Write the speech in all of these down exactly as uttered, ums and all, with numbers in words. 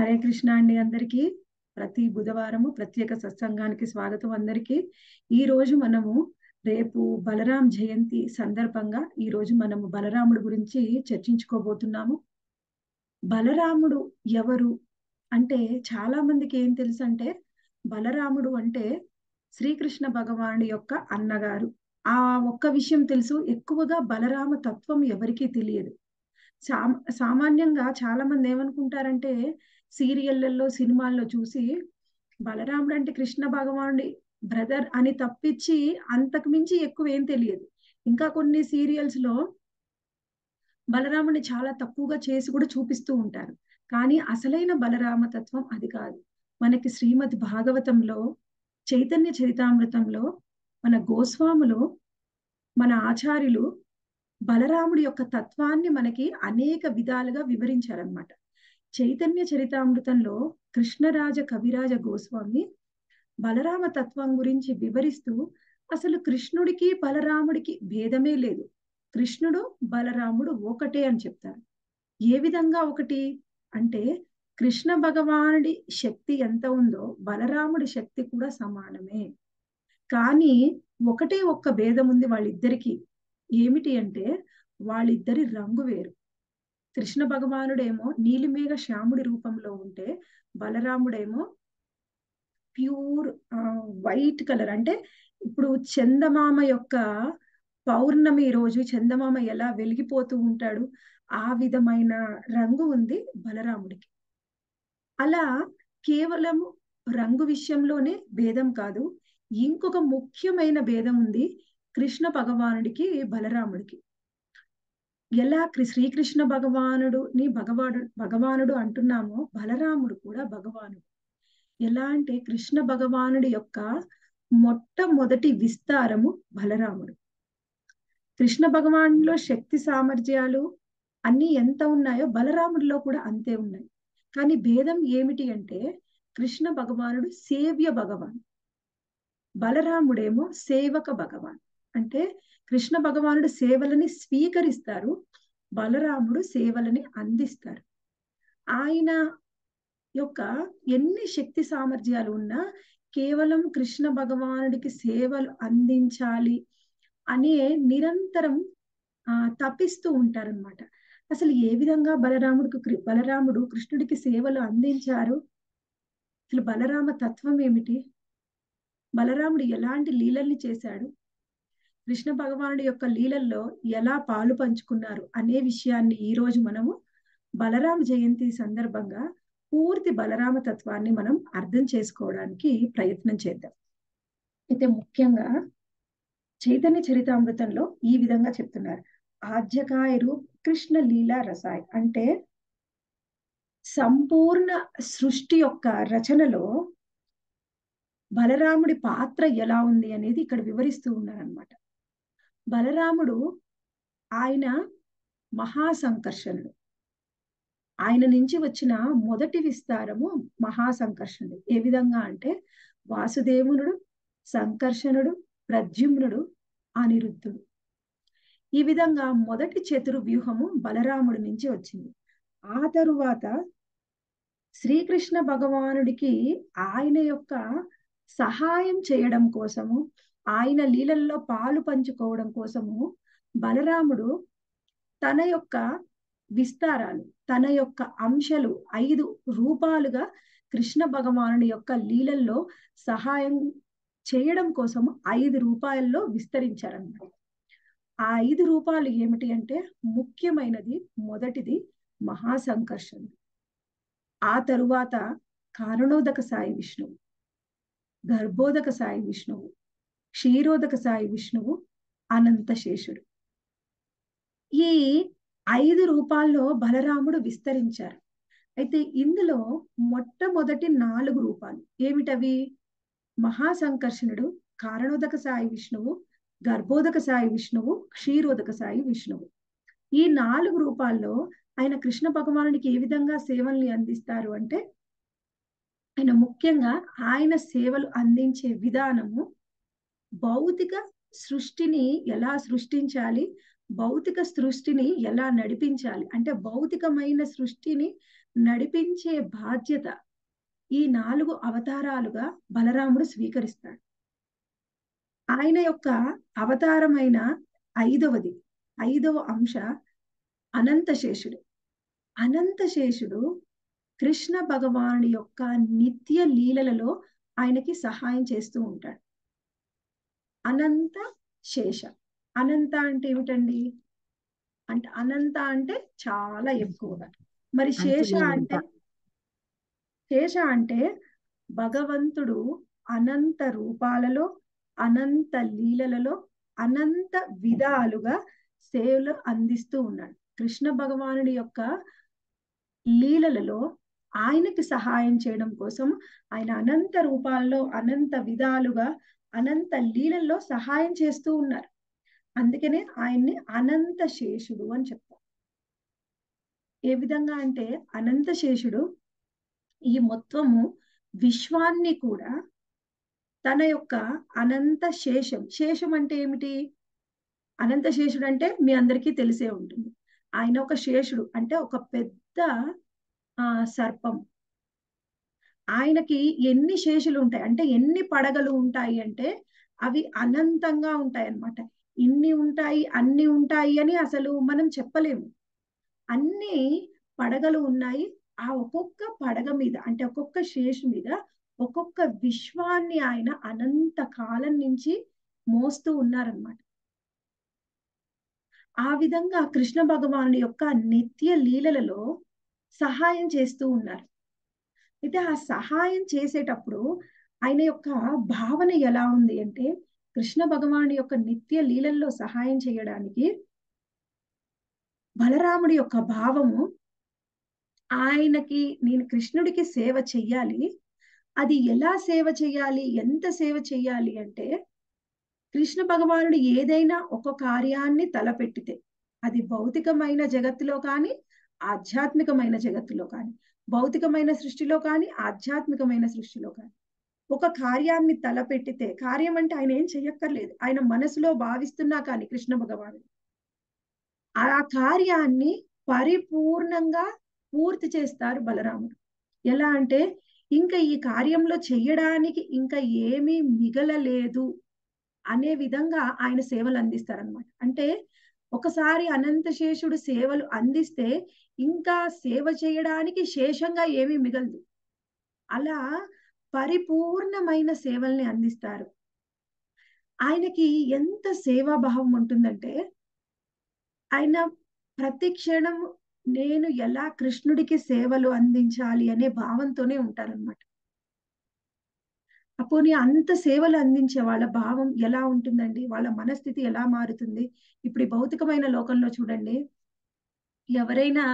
హరే కృష్ణ అండి అందరికీ ప్రతి బుధవారము ప్రత్యేక సత్సంగానికి స్వాగతం అందరికీ। ఈ రోజు మనము రేపు బలరాం జయంతి సందర్భంగా ఈ రోజు మనము బలరాముడి గురించి చర్చించుకోబోతున్నాము। బలరాముడు ఎవరు అంటే చాలా మందికి ఏం తెలుసు అంటే బలరాముడు అంటే శ్రీకృష్ణ భగవానుడి యొక్క అన్నగారు। ఆ ఒక్క విషయం తెలుసు, ఎక్కువగా బలరామ తత్వం ఎవరికీ తెలియదు। सा సామాన్యంగా చాలా మంది ఏమనుకుంటారంటే సీరియళ్ళల్లో సినిమాల్లో చూసి బలరాముడు అంటే కృష్ణ భగవానుడి బ్రదర్ అని తప్పించి అంతకు మించి ఎక్కువ ఏం తెలియదు। ఇంకా కొన్ని సీరియల్స్ లో బలరాముడిని చాలా తక్కువగా చేసి కూడా చూపిస్తూ ఉంటారు, కానీ అసలైన బలరామ తత్వం అది కాదు। మనకి శ్రీమద్ భాగవతంలో చైతన్య చరితామృతంలో మన గోస్వాములు మన ఆచార్యులు బలరాముడి యొక్క తత్వాన్ని మనకి అనేక విధాలుగా వివరించారనమాట। చైతన్య చరితామృతంలో కృష్ణరాజ కవిరాజ గోస్వామి బలరామ తత్వం గురించి వివరిస్తూ అసలు కృష్ణుడికి బలరాముడికి భేదమే లేదు, కృష్ణుడు బలరాముడు ఒకటే అని చెప్తారు। ఏ విధంగా ఒకటి అంటే కృష్ణ భగవానుడి శక్తి ఎంత ఉందో బలరాముడి శక్తి కూడా సమానమే, కానీ ఒకటే ఒక్క భేదం ఉంది వాళ్ళిద్దరికీ। ఏమిటి అంటే వాళ్ళిద్దరి రంగు వేరు। కృష్ణ భగవానుడేమో నీలిమేఘ శ్యాముడి రూపంలో ఉంటే బలరాముడేమో ప్యూర్ వైట్ కలర్, అంటే ఇప్పుడు చందమామ యొక్క పౌర్ణమి రోజు చందమామ ఎలా వెలిగిపోతూ ఉంటాడు ఆ విధమైన రంగు ఉంది బలరాముడికి। అలా కేవలం రంగు విషయంలోనే భేదం కాదు, ఇంకొక ముఖ్యమైన భేదం ఉంది కృష్ణ భగవానుడికి బలరాముడికి। ఎలా శ్రీకృష్ణ భగవానుడుని భగవాడు భగవానుడు అంటున్నామో బలరాముడు కూడా భగవానుడు। ఎలా అంటే కృష్ణ భగవానుడి యొక్క మొట్టమొదటి విస్తారము బలరాముడు। కృష్ణ భగవానుడిలో శక్తి సామర్థ్యాలు అన్ని ఎంత ఉన్నాయో బలరాముడిలో కూడా అంతే ఉన్నాయి, కానీ భేదం ఏమిటి అంటే కృష్ణ భగవానుడు సేవ్య భగవాన్, బలరాముడేమో సేవక భగవాన్। అంటే కృష్ణ భగవానుడు సేవలని స్వీకరిస్తారు, బలరాముడు సేవలని అందిస్తారు। ఆయన యొక్క ఎన్ని శక్తి సామర్థ్యాలు ఉన్నా కేవలం కృష్ణ భగవానుడికి సేవలు అందించాలి అనే నిరంతరం ఆ తపిస్తూ ఉంటారనమాట। అసలు ఏ విధంగా బలరాముడికి బలరాముడు కృష్ణుడికి సేవలు అందించారు, అసలు బలరామ తత్వం ఏమిటి, బలరాముడు ఎలాంటి లీలల్ని చేశాడు, కృష్ణ భగవానుడి యొక్క లీలల్లో ఎలా పాలు పంచుకున్నారు అనే విషయాన్ని ఈ రోజు మనము బలరామ జయంతి సందర్భంగా పూర్తి బలరామ తత్వాన్ని మనం అర్థం చేసుకోవడానికి ప్రయత్నం చేద్దాం। అయితే ముఖ్యంగా చైతన్య చరితామృతంలో ఈ విధంగా చెప్తున్నారు, ఆజ్యకాయరు కృష్ణ లీలా రసాయ్, అంటే సంపూర్ణ సృష్టి యొక్క రచనలో బలరాముడి పాత్ర ఎలా ఉంది అనేది ఇక్కడ వివరిస్తూ ఉన్నారనమాట। బలరాముడు ఆయన మహాసంకర్షణుడు, ఆయన నుంచి వచ్చిన మొదటి విస్తారము మహాసంకర్షణుడు। ఏ విధంగా అంటే వాసుదేవునుడు, సంకర్షణుడు, ప్రద్యుమ్నుడు, అనిరుద్ధుడు, ఈ విధంగా మొదటి చతుర్వ్యూహము బలరాముడి నుంచి వచ్చింది। ఆ తరువాత శ్రీకృష్ణ భగవానుడికి ఆయన యొక్క సహాయం చేయడం కోసము ఆయన లీలల్లో పాలు పంచుకోవడం కోసము బలరాముడు తన యొక్క విస్తారాలు తన యొక్క అంశాలు ఐదు రూపాలుగా కృష్ణ భగవానుడి యొక్క లీలల్లో సహాయం చేయడం కోసము ఐదు రూపాయల్లో విస్తరించారన్నమాట। ఆ ఐదు రూపాలు ఏమిటి అంటే ముఖ్యమైనది మొదటిది మహాసంకర్షణ, ఆ తరువాత కారణోదక సాయి విష్ణువు, గర్భోదక సాయి విష్ణువు, క్షీరోదక సాయి విష్ణువు, అనంతశేషుడు, ఈ ఐదు రూపాల్లో బలరాముడు విస్తరించారు। అయితే ఇందులో మొట్టమొదటి నాలుగు రూపాలు ఏమిటవి, మహాసంకర్షణుడు, కారణోదక సాయి విష్ణువు, గర్భోదక సాయి విష్ణువు, క్షీరోదక సాయి విష్ణువు, ఈ నాలుగు రూపాల్లో ఆయన కృష్ణ భగవానుడికి ఏ విధంగా సేవల్ని అందిస్తారు అంటే ఆయన ముఖ్యంగా ఆయన సేవలు అందించే విధానము భౌతిక సృష్టిని ఎలా సృష్టించాలి, భౌతిక సృష్టిని ఎలా నడిపించాలి అంటే భౌతికమైన సృష్టిని నడిపించే బాధ్యత ఈ నాలుగు అవతారాలుగా బలరాముడు స్వీకరిస్తాడు. ఆయన యొక్క అవతారమైన ఐదవది ఐదవ అంశ అనంతశేషుడు. అనంతశేషుడు కృష్ణ భగవానుడి యొక్క నిత్య లీలలలో ఆయనకి సహాయం చేస్తూ ఉంటాడు. అనంత శేష అనంత అంటే ఏమిటండి అంటే అనంత అంటే చాలా ఎక్కువగా, మరి శేష అంటే శేష అంటే భగవంతుడు అనంత రూపాలలో అనంత లీలలలో అనంత విధాలుగా సేవలు అందిస్తూ ఉన్నాడు. కృష్ణ భగవానుడి యొక్క లీలలలో ఆయనకి సహాయం చేయడం కోసం ఆయన అనంత రూపాల్లో అనంత విధాలుగా అనంత లీలల్లో సహాయం చేస్తూ ఉన్నారు. అందుకనే ఆయన్ని అనంత శేషుడు అని చెప్తారు. ఏ విధంగా అంటే అనంత శేషుడు ఈ మొత్తము విశ్వాన్ని కూడా తన యొక్క అనంత శేషం శేషం అంటే ఏమిటి? అనంత శేషుడు అంటే మీ అందరికీ తెలిసే ఉంటుంది. ఆయన ఒక శేషుడు అంటే ఒక పెద్ద ఆ సర్పం. ఆయనకి ఎన్ని శేషులు ఉంటాయి అంటే ఎన్ని పడగలు ఉంటాయి అంటే అవి అనంతంగా ఉంటాయి అన్నమాట. ఇన్ని ఉంటాయి అన్ని ఉంటాయి అని అసలు మనం చెప్పలేము. అన్ని పడగలు ఉన్నాయి. ఆ ఒక్కొక్క పడగ మీద అంటే ఒక్కొక్క శేషు మీద ఒక్కొక్క విశ్వాన్ని ఆయన అనంత కాలం నుంచి మోస్తూ ఉన్నారనమాట. ఆ విధంగా కృష్ణ భగవానుడి యొక్క నిత్య లీలలలో సహాయం చేస్తూ ఉన్నారు. అయితే ఆ సహాయం చేసేటప్పుడు ఆయన యొక్క భావన ఎలా ఉంది అంటే కృష్ణ భగవానుడి యొక్క నిత్య లీలల్లో సహాయం చేయడానికి బలరాముడి యొక్క భావము ఆయనకి నేను కృష్ణుడికి సేవ చెయ్యాలి, అది ఎలా సేవ చెయ్యాలి, ఎంత సేవ చెయ్యాలి అంటే కృష్ణ భగవానుడు ఏదైనా ఒక కార్యాన్ని తలపెట్టితే అది భౌతికమైన జగత్తులో కానీ ఆధ్యాత్మికమైన జగత్తులో కానీ భౌతికమైన సృష్టిలో కానీ ఆధ్యాత్మికమైన సృష్టిలో కానీ ఒక కార్యాన్ని తలపెట్టితే కార్యం అంటే ఆయన ఏం చెయ్యక్కర్లేదు, ఆయన మనసులో భావిస్తున్నా కానీ కృష్ణ భగవానుడు ఆ కార్యాన్ని పరిపూర్ణంగా పూర్తి చేస్తారు బలరాముడు. ఎలా అంటే ఇంకా ఈ కార్యంలో చెయ్యడానికి ఇంకా ఏమీ మిగలలేదు అనే విధంగా ఆయన సేవలు అందిస్తారనమాట. అంటే ఒకసారి అనంతశేషుడు సేవలు అందిస్తే ఇంకా సేవ చేయడానికి శేషంగా ఏమీ మిగలదు. అలా పరిపూర్ణమైన సేవల్ని అందిస్తారు. ఆయనకి ఎంత సేవాభావం ఉంటుందంటే ఆయన ప్రతి క్షణం నేను ఎలా కృష్ణుడికి సేవలు అందించాలి అనే భావంతోనే ఉంటారనమాట. అప్పుడు అంత సేవలు అందించే వాళ్ళ భావం ఎలా ఉంటుందండి, వాళ్ళ మనస్థితి ఎలా మారుతుంది? ఇప్పుడు భౌతికమైన లోకంలో చూడండి, ఎవరైనా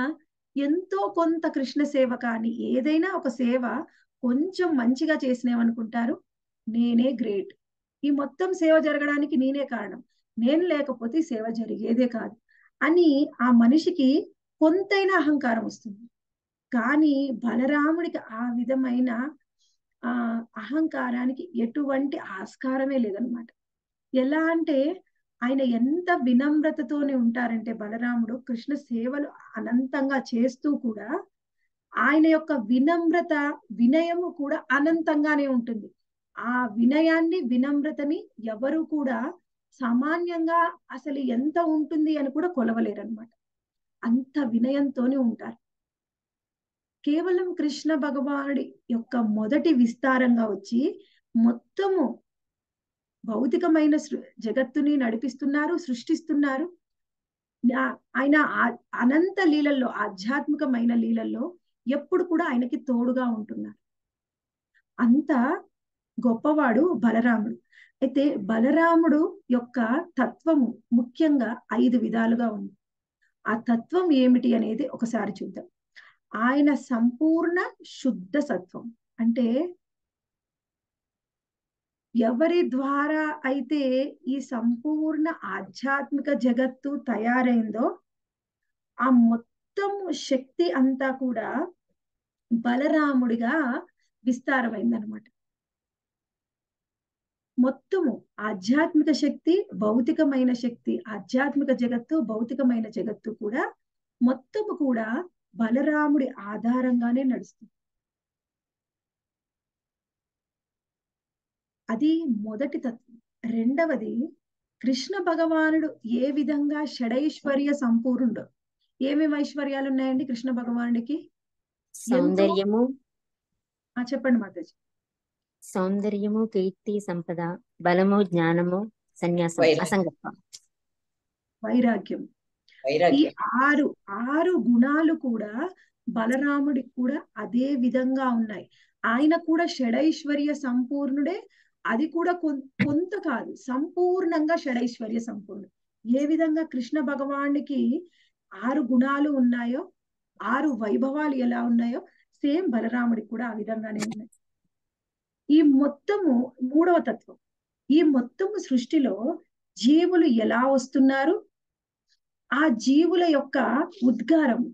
ఎంతో కొంత కృష్ణ సేవ కానీ ఏదైనా ఒక సేవ కొంచెం మంచిగా చేసినేమనుకుంటారు, నేనే గ్రేట్, ఈ మొత్తం సేవ జరగడానికి నేనే కారణం, నేను లేకపోతే సేవ జరిగేదే కాదు అని ఆ మనిషికి కొంతైనా అహంకారం వస్తుంది. కానీ బలరాముడికి ఆ విధమైన ఆ అహంకారానికి ఎటువంటి ఆస్కారమే లేదనమాట. ఎలా అంటే ఆయన ఎంత వినమ్రతతోనే ఉంటారంటే బలరాముడు కృష్ణ సేవలు అనంతంగా చేస్తూ కూడా ఆయన యొక్క వినమ్రత వినయము కూడా అనంతంగానే ఉంటుంది. ఆ వినయాన్ని వినమ్రతని ఎవరు కూడా సామాన్యంగా అసలు ఎంత ఉంటుంది అని కూడా కొలవలేరు అనమాట. అంత వినయంతోనే ఉంటారు. కేవలం కృష్ణ భగవానుడి యొక్క మొదటి విస్తారంగా వచ్చి మొత్తము భౌతికమైన జగత్తుని నడిపిస్తున్నారు, సృష్టిస్తున్నారు. ఆయన అనంత లీలల్లో ఆధ్యాత్మికమైన లీలల్లో ఎప్పుడు కూడా ఆయనకి తోడుగా ఉంటున్నారు. అంత గొప్పవాడు బలరాముడు. అయితే బలరాముడు యొక్క తత్వము ముఖ్యంగా ఐదు విధాలుగా ఉంది. ఆ తత్వం ఏమిటి అనేది ఒకసారి చూద్దాం. ఆయన సంపూర్ణ శుద్ధ సత్వం అంటే ఎవరి ద్వారా అయితే ఈ సంపూర్ణ ఆధ్యాత్మిక జగత్తు తయారైందో ఆ మొత్తం శక్తి అంతా కూడా బలరాముడిగా విస్తారమైందనమాట. మొత్తము ఆధ్యాత్మిక శక్తి, భౌతికమైన శక్తి, ఆధ్యాత్మిక జగత్తు, భౌతికమైన జగత్తు కూడా మొత్తము కూడా బలరాముడి ఆధారంగానే నడుస్తుంది. అది మొదటి తత్వం. రెండవది కృష్ణ భగవానుడు ఏ విధంగా షడైశ్వర్య సంపూర్ణుడు. ఏమేమి ఐశ్వర్యాలు ఉన్నాయండి కృష్ణ భగవానుడికి? సౌందర్యము, చెప్పండి మాతాజీ. సౌందర్యము, కీర్తి, సంపద, బలము, జ్ఞానము, సన్యాసం, అసంగత్వం, వైరాగ్యం. ఈ ఆరు ఆరు గుణాలు కూడా బలరాముడికి కూడా అదే విధంగా ఉన్నాయి. ఆయన కూడా షడైశ్వర్య సంపూర్ణుడే. అది కూడా కొంత కాదు, సంపూర్ణంగా షడైశ్వర్య సంపూర్ణుడు. ఏ విధంగా కృష్ణ భగవానుడికి ఆరు గుణాలు ఉన్నాయో, ఆరు వైభవాలు ఎలా ఉన్నాయో, సేమ్ బలరాముడికి కూడా ఆ విధంగానే ఉన్నాయి. ఈ మొత్తము మూడవ తత్వం. ఈ మొత్తము సృష్టిలో జీవులు ఎలా వస్తున్నారు, ఆ జీవుల యొక్క ఉద్గారము.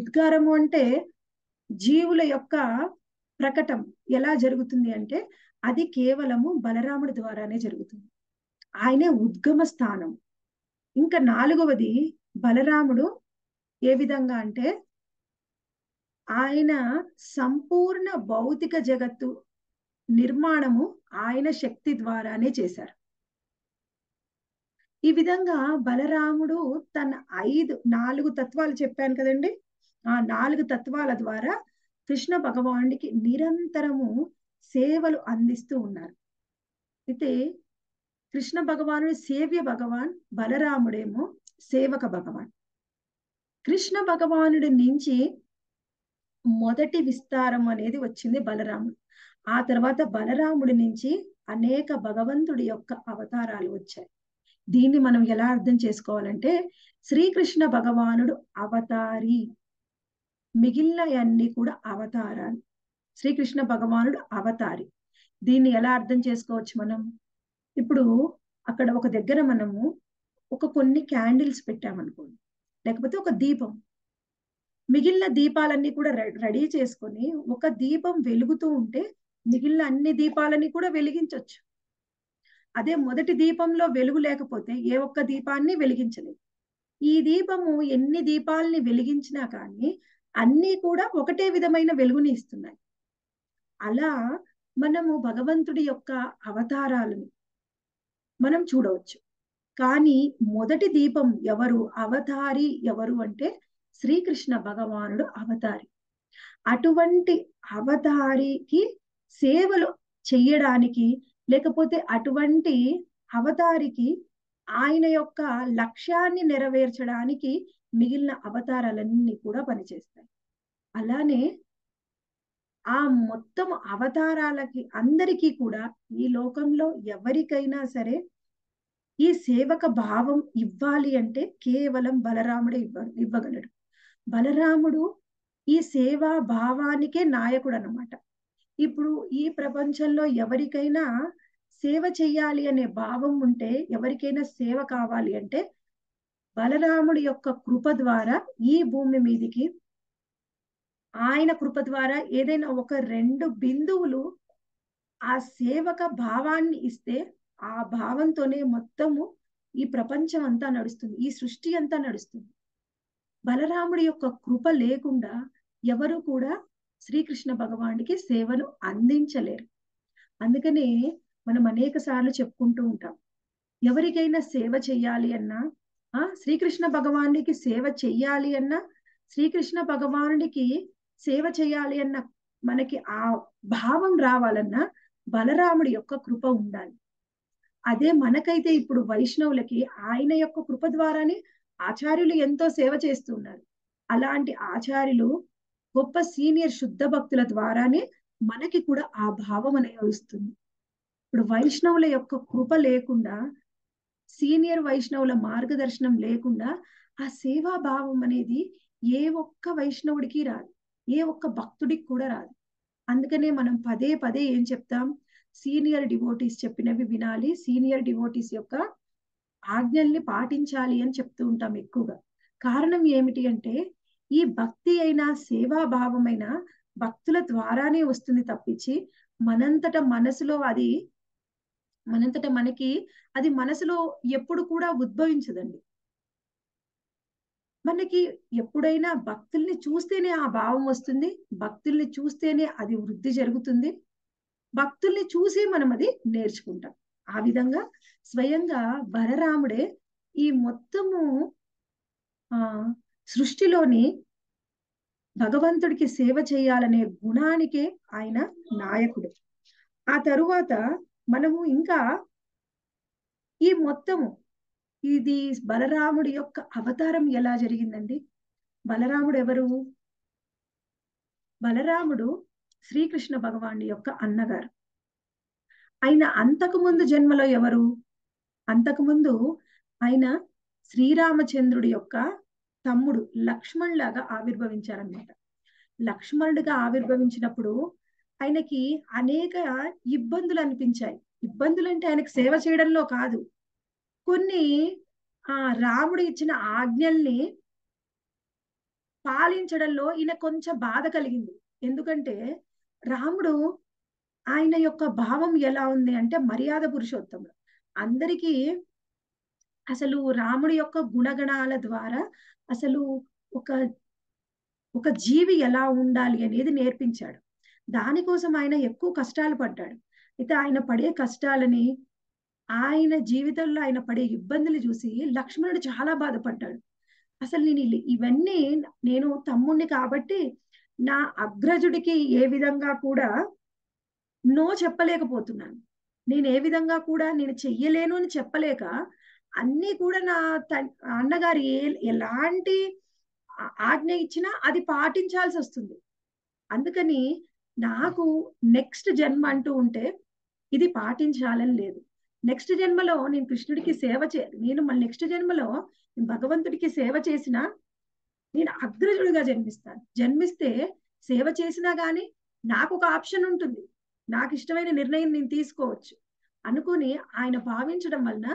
ఉద్గారము అంటే జీవుల యొక్క ప్రకటం ఎలా జరుగుతుంది అంటే అది కేవలము బలరాముడి ద్వారానే జరుగుతుంది. ఆయనే ఉద్గమ స్థానం. ఇంకా నాలుగవది బలరాముడు ఏ విధంగా అంటే ఆయన సంపూర్ణ భౌతిక జగత్తు నిర్మాణము ఆయన శక్తి ద్వారానే చేశారు. ఈ విధంగా బలరాముడు తన ఐదు నాలుగు తత్వాలు చెప్పాను కదండి, ఆ నాలుగు తత్వాల ద్వారా కృష్ణ భగవానుడికి నిరంతరము సేవలు అందిస్తూ ఉన్నారు. అయితే కృష్ణ భగవానుడు సేవ్య భగవాన్, బలరాముడేమో సేవక భగవాన్. కృష్ణ భగవానుడి నుంచి మొదటి విస్తారం అనేది వచ్చింది బలరాముడు. ఆ తర్వాత బలరాముడి నుంచి అనేక భగవంతుడి యొక్క అవతారాలు వచ్చాయి. దీన్ని మనం ఎలా అర్థం చేసుకోవాలంటే శ్రీకృష్ణ భగవానుడు అవతారి, మిగిలినవన్నీ కూడా అవతారాలు. శ్రీకృష్ణ భగవానుడు అవతారి. దీన్ని ఎలా అర్థం చేసుకోవచ్చు మనం? ఇప్పుడు అక్కడ ఒక దగ్గర మనము ఒక కొన్ని క్యాండిల్స్ పెట్టామనుకోండి, లేకపోతే ఒక దీపం, మిగిలిన దీపాలన్నీ కూడా రెడీ చేసుకొని ఒక దీపం వెలుగుతూ ఉంటే మిగిలిన అన్ని దీపాలని కూడా వెలిగించవచ్చు. అదే మొదటి దీపంలో వెలుగు లేకపోతే ఏ ఒక్క దీపాన్ని వెలిగించలేదు. ఈ దీపము ఎన్ని దీపాలని వెలిగించినా కానీ అన్నీ కూడా ఒకటే విధమైన వెలుగుని ఇస్తున్నాయి. అలా మనము భగవంతుడి యొక్క అవతారాలను మనం చూడవచ్చు. కానీ మొదటి దీపం ఎవరు, అవతారి ఎవరు అంటే శ్రీకృష్ణ భగవానుడు అవతారి. అటువంటి అవతారికి సేవలు చెయ్యడానికి, లేకపోతే అటువంటి అవతారికి ఆయన యొక్క లక్ష్యాన్ని నెరవేర్చడానికి మిగిలిన అవతారాలన్నీ కూడా పనిచేస్తాయి. అలానే ఆ మొత్తం అవతారాలకి అందరికీ కూడా ఈ లోకంలో ఎవరికైనా సరే ఈ సేవక భావం ఇవ్వాలి అంటే కేవలం బలరాముడే ఇవ్వ ఇవ్వగలడు బలరాముడు ఈ సేవా భావానికే నాయకుడు అన్నమాట. ఇప్పుడు ఈ ప్రపంచంలో ఎవరికైనా సేవ చెయ్యాలి అనే భావం ఉంటే, ఎవరికైనా సేవ కావాలి అంటే బలరాముడి యొక్క కృప ద్వారా ఈ భూమి మీదికి ఆయన కృప ద్వారా ఏదైనా ఒక రెండు బిందువులు ఆ సేవక భావాన్ని ఇస్తే ఆ భావంతోనే మొత్తము ఈ ప్రపంచం అంతా నడుస్తుంది, ఈ సృష్టి అంతా నడుస్తుంది. బలరాముడి యొక్క కృప లేకుండా ఎవరు కూడా శ్రీకృష్ణ భగవానుడికి సేవను అందించలేరు. అందుకనే మనం అనేక సార్లు చెప్పుకుంటూ ఉంటాం, ఎవరికైనా సేవ చెయ్యాలి అన్నా, ఆ శ్రీకృష్ణ భగవానుడికి సేవ చెయ్యాలి అన్నా, శ్రీకృష్ణ భగవానుడికి సేవ చేయాలి అన్న మనకి ఆ భావం రావాలన్నా బలరాముడి యొక్క కృప ఉండాలి. అదే మనకైతే ఇప్పుడు వైష్ణవులకి ఆయన యొక్క కృప ద్వారానే ఆచార్యులు ఎంతో సేవ చేస్తున్నారు. అలాంటి ఆచార్యులు, గొప్ప సీనియర్ శుద్ధ భక్తుల ద్వారానే మనకి కూడా ఆ భావం అనేది వస్తుంది. ఇప్పుడు వైష్ణవుల యొక్క కృప లేకుండా, సీనియర్ వైష్ణవుల మార్గదర్శనం లేకుండా ఆ సేవా భావం అనేది ఏ ఒక్క వైష్ణవుడికి రాదు, ఏ ఒక్క భక్తుడికి కూడా రాదు. అందుకనే మనం పదే పదే ఏం చెప్తాం, సీనియర్ డివోటీస్ చెప్పినవి వినాలి, సీనియర్ డివోటీస్ యొక్క ఆజ్ఞల్ని పాటించాలి అని చెప్తూ ఉంటాం ఎక్కువగా. కారణం ఏమిటి అంటే ఈ భక్తి అయినా సేవాభావమైన భక్తుల ద్వారానే వస్తుంది తప్పించి మనంతట మనసులో అది మనంతట మనకి అది మనసులో ఎప్పుడు కూడా ఉద్భవించదండి. మనకి ఎప్పుడైనా భక్తుల్ని చూస్తేనే ఆ భావం వస్తుంది, భక్తుల్ని చూస్తేనే అది వృద్ధి జరుగుతుంది, భక్తుల్ని చూసి మనం అది నేర్చుకుంటాం. ఆ విధంగా స్వయంగా బలరాముడే ఈ మొత్తము ఆ సృష్టిలోని భగవంతుడికి సేవ చేయాలనే గుణానికే ఆయన నాయకుడు. ఆ తరువాత మనము ఇంకా ఈ మొత్తము ఇది బలరాముడి యొక్క అవతారం ఎలా జరిగిందండి. బలరాముడు ఎవరు? బలరాముడు శ్రీకృష్ణ భగవానుడి యొక్క అన్నగారు. ఆయన అంతకుముందు జన్మలో ఎవరు? అంతకుముందు ఆయన శ్రీరామచంద్రుడి యొక్క తమ్ముడు లక్ష్మణులాగా ఆవిర్భవించారనమాట. లక్ష్మణుడిగా ఆవిర్భవించినప్పుడు ఆయనకి అనేక ఇబ్బందులు అనిపించాయి. ఇబ్బందులు అంటే ఆయనకు సేవ చేయడంలో కాదు, కొన్ని ఆ రాముడు ఇచ్చిన ఆజ్ఞల్ని పాలించడంలో ఈయన కొంచెం బాధ కలిగింది. ఎందుకంటే రాముడు ఆయన యొక్క భావం ఎలా ఉంది అంటే మర్యాద పురుషోత్తముడు. అందరికీ అసలు రాముడి యొక్క గుణగణాల ద్వారా అసలు ఒక ఒక జీవి ఎలా ఉండాలి అనేది నేర్పించాడు. దానికోసం ఆయన ఎక్కువ కష్టాలు పడ్డాడు. అయితే ఆయన పడే కష్టాలని, ఆయన జీవితంలో ఆయన పడే ఇబ్బందులు చూసి లక్ష్మణుడు చాలా బాధపడ్డాడు. అసలు నేను ఇవన్నీ నేను తమ్ముడిని కాబట్టి నా అగ్రజుడికి ఏ విధంగా కూడా నో చెప్పలేకపోతున్నాను, నేను ఏ విధంగా కూడా నేను చెయ్యలేను అని చెప్పలేక అన్నీ కూడా నా అన్నగారు ఏ ఎలాంటి ఆజ్ఞ ఇచ్చినా అది పాటించాల్సి వస్తుంది. అందుకని నాకు నెక్స్ట్ జన్మ అంటూ ఉంటే ఇది పాటించాలని లేదు. నెక్స్ట్ జన్మలో నేను కృష్ణుడికి సేవ చే నేను మళ్ళీ నెక్స్ట్ జన్మలో భగవంతుడికి సేవ చేసినా నేను అగ్రజుడిగా జన్మిస్తాను. జన్మిస్తే సేవ చేసినా కానీ నాకు ఒక ఆప్షన్ ఉంటుంది, నాకు ఇష్టమైన నిర్ణయం నేను తీసుకోవచ్చు అనుకుని ఆయన భావించడం వలన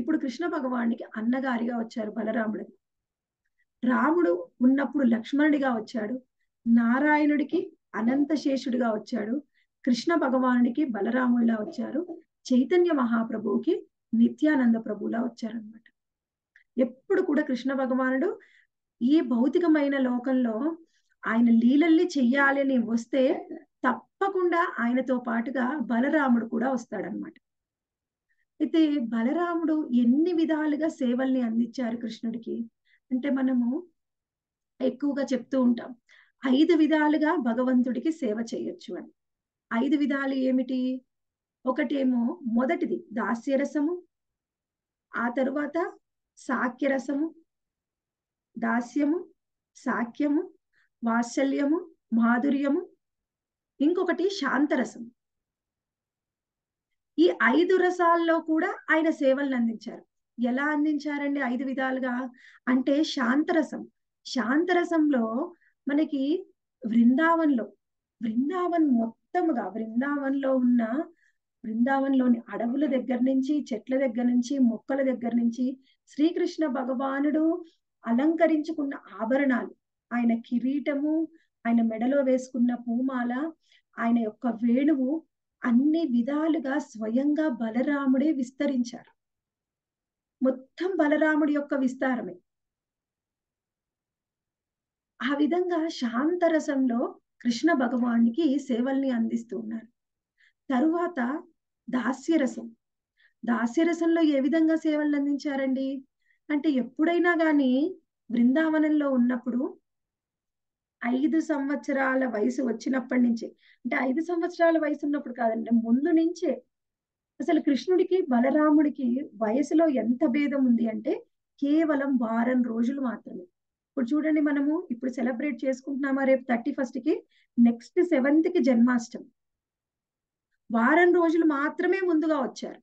ఇప్పుడు కృష్ణ భగవానుడికి అన్నగారిగా వచ్చారు బలరాముడు. రాముడు ఉన్నప్పుడు లక్ష్మణుడిగా వచ్చాడు, నారాయణుడికి అనంతశేషుడిగా వచ్చాడు, కృష్ణ భగవానుడికి బలరాముడిలా వచ్చారు, చైతన్య మహాప్రభువుకి నిత్యానంద ప్రభువులా వచ్చారనమాట. ఎప్పుడు కూడా కృష్ణ భగవానుడు ఈ భౌతికమైన లోకంలో ఆయన లీలల్ని చెయ్యాలని వస్తే తప్పకుండా ఆయనతో పాటుగా బలరాముడు కూడా వస్తాడనమాట. అయితే బలరాముడు ఎన్ని విధాలుగా సేవల్ని అందించారు కృష్ణుడికి అంటే మనము ఎక్కువగా చెప్తూ ఉంటాం ఐదు విధాలుగా భగవంతుడికి సేవ చేయొచ్చు అని. ఐదు విధాలు ఏమిటి? ఒకటేమో మొదటిది దాస్యరసము, ఆ తరువాత సాక్యరసము, దాస్యము, సాక్యము, వాత్సల్యము, మాధుర్యము, ఇంకొకటి శాంతరసము. ఈ ఐదు రసాల్లో కూడా ఆయన సేవలను అందించారు. ఎలా అందించారండి ఐదు విధాలుగా అంటే శాంతరసం. శాంతరసంలో మనకి బృందావనంలో బృందావన్ మొత్తముగా బృందావనంలో ఉన్న బృందావనంలోని అడవుల దగ్గర నుంచి, చెట్ల దగ్గర నుంచి, మొక్కల దగ్గర నుంచి శ్రీకృష్ణ భగవానుడు అలంకరించుకున్న ఆభరణాలు, ఆయన కిరీటము, ఆయన మెడలో వేసుకున్న పూమాల, ఆయన యొక్క వేణువు అన్ని విధాలుగా స్వయంగా బలరాముడే విస్తరించారు. మొత్తం బలరాముడి యొక్క విస్తారమే. ఆ విధంగా శాంతరసంలో కృష్ణ భగవానికి సేవల్ని అందిస్తూ ఉన్నారు. తరువాత దాస్యరసం. దాస్యరసంలో ఏ విధంగా సేవలను అందించారండి అంటే ఎప్పుడైనా కానీ బృందావనంలో ఉన్నప్పుడు ఐదు సంవత్సరాల వయసు వచ్చినప్పటి నుంచే అంటే ఐదు సంవత్సరాల వయసు ఉన్నప్పుడు కాదండి, ముందు నుంచే అసలు కృష్ణుడికి బలరాముడికి వయసులో ఎంత భేదం ఉంది అంటే కేవలం వారం రోజులు మాత్రమే. ఇప్పుడు చూడండి మనము ఇప్పుడు సెలబ్రేట్ చేసుకుంటున్నామా రేపు థర్టీ ఫస్ట్ కి నెక్స్ట్ సెవెంత్ కి జన్మాష్టమి. వారం రోజులు మాత్రమే ముందుగా వచ్చారు.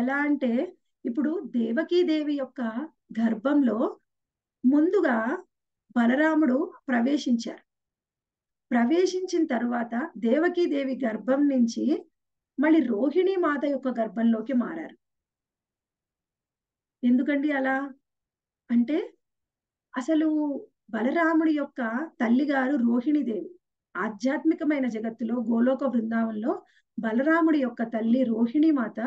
ఎలా అంటే ఇప్పుడు దేవకీదేవి యొక్క గర్భంలో ముందుగా బలరాముడు ప్రవేశించారు. ప్రవేశించిన తర్వాత దేవకీదేవి గర్భం నుంచి మళ్ళీ రోహిణీ మాత యొక్క గర్భంలోకి మారారు. ఎందుకండి అలా అంటే అసలు బలరాముడి యొక్క తల్లిగారు రోహిణీదేవి, ఆధ్యాత్మికమైన జగత్తులో గోలోక బృందావనంలో బలరాముడి యొక్క తల్లి రోహిణి మాత,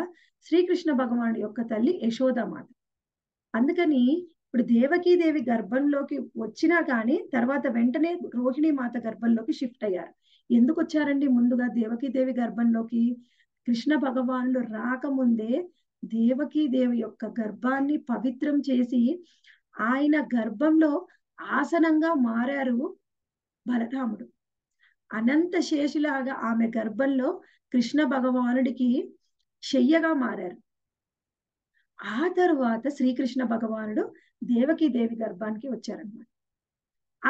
శ్రీకృష్ణ భగవానుడి యొక్క తల్లి యశోదామాత. అందుకని ఇప్పుడు దేవకీ దేవి గర్భంలోకి వచ్చినా కానీ తర్వాత వెంటనే రోహిణి మాత గర్భంలోకి షిఫ్ట్ అయ్యారు. ఎందుకు వచ్చారండి ముందుగా దేవకీ దేవి గర్భంలోకి? కృష్ణ భగవానుడు రాకముందే దేవకీ దేవి యొక్క గర్భాన్ని పవిత్రం చేసి ఆయన గర్భంలో ఆసనంగా మారారు బలరాముడు. అనంత శేషులాగా ఆమె గర్భంలో కృష్ణ భగవానుడికి శయ్యగా మారారు. ఆ తరువాత శ్రీకృష్ణ భగవానుడు దేవకీ దేవి గర్భానికి వచ్చారన్నమాట.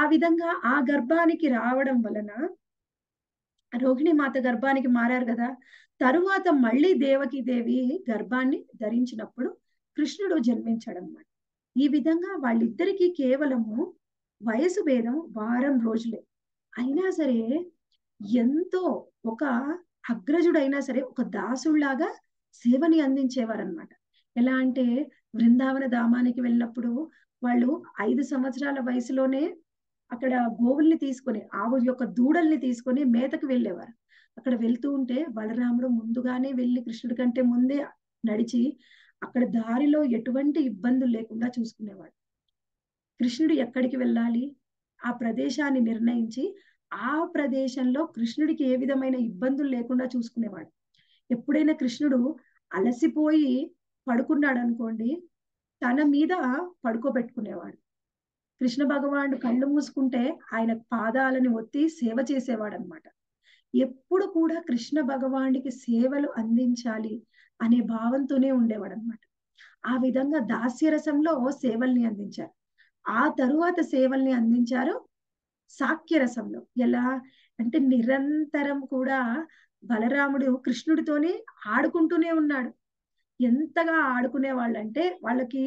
ఆ విధంగా ఆ గర్భానికి రావడం వలన రోహిణి మాత గర్భానికి మారారు కదా. తరువాత మళ్ళీ దేవకీ దేవి గర్భాన్ని ధరించినప్పుడు కృష్ణుడు జన్మించడం అన్నమాట. ఈ విధంగా వాళ్ళిద్దరికీ కేవలము వయసు భేదం వారం రోజులే అయినా సరే ఎంతో ఒక అగ్రజుడైనా సరే ఒక దాసుళ్లాగా సేవని అందించేవారు అనమాట. ఎలా అంటే బృందావన ధామానికి వెళ్ళినప్పుడు వాళ్ళు ఐదు సంవత్సరాల వయసులోనే అక్కడ గోవుల్ని తీసుకొని ఆవు యొక్క దూడల్ని తీసుకొని మేతకు వెళ్ళేవారు. అక్కడ వెళ్తూ ఉంటే బలరాముడు ముందుగానే వెళ్ళి కృష్ణుడి కంటే ముందే నడిచి అక్కడ దారిలో ఎటువంటి ఇబ్బందులు లేకుండా చూసుకునేవాడు. కృష్ణుడు ఎక్కడికి వెళ్ళాలి ఆ ప్రదేశాన్ని నిర్ణయించి ఆ ప్రదేశంలో కృష్ణుడికి ఏ విధమైన ఇబ్బందులు లేకుండా చూసుకునేవాడు. ఎప్పుడైనా కృష్ణుడు అలసిపోయి పడుకున్నాడు అనుకోండి, తన మీద పడుకోబెట్టుకునేవాడు. కృష్ణ భగవానుడు కళ్ళు మూసుకుంటే ఆయన పాదాలను ఒత్తి సేవ చేసేవాడు అనమాట. ఎప్పుడు కూడా కృష్ణ భగవానుడికి సేవలు అందించాలి అనే భావంతోనే ఉండేవాడు అనమాట. ఆ విధంగా దాస్యరసంలో సేవల్ని అందించారు. ఆ తరువాత సేవల్ని అందించారు సాక్యరసంలో. ఎలా అంటే నిరంతరం కూడా బలరాముడు కృష్ణుడితోనే ఆడుకుంటూనే ఉన్నాడు. ఎంతగా ఆడుకునే వాళ్ళంటే వాళ్ళకి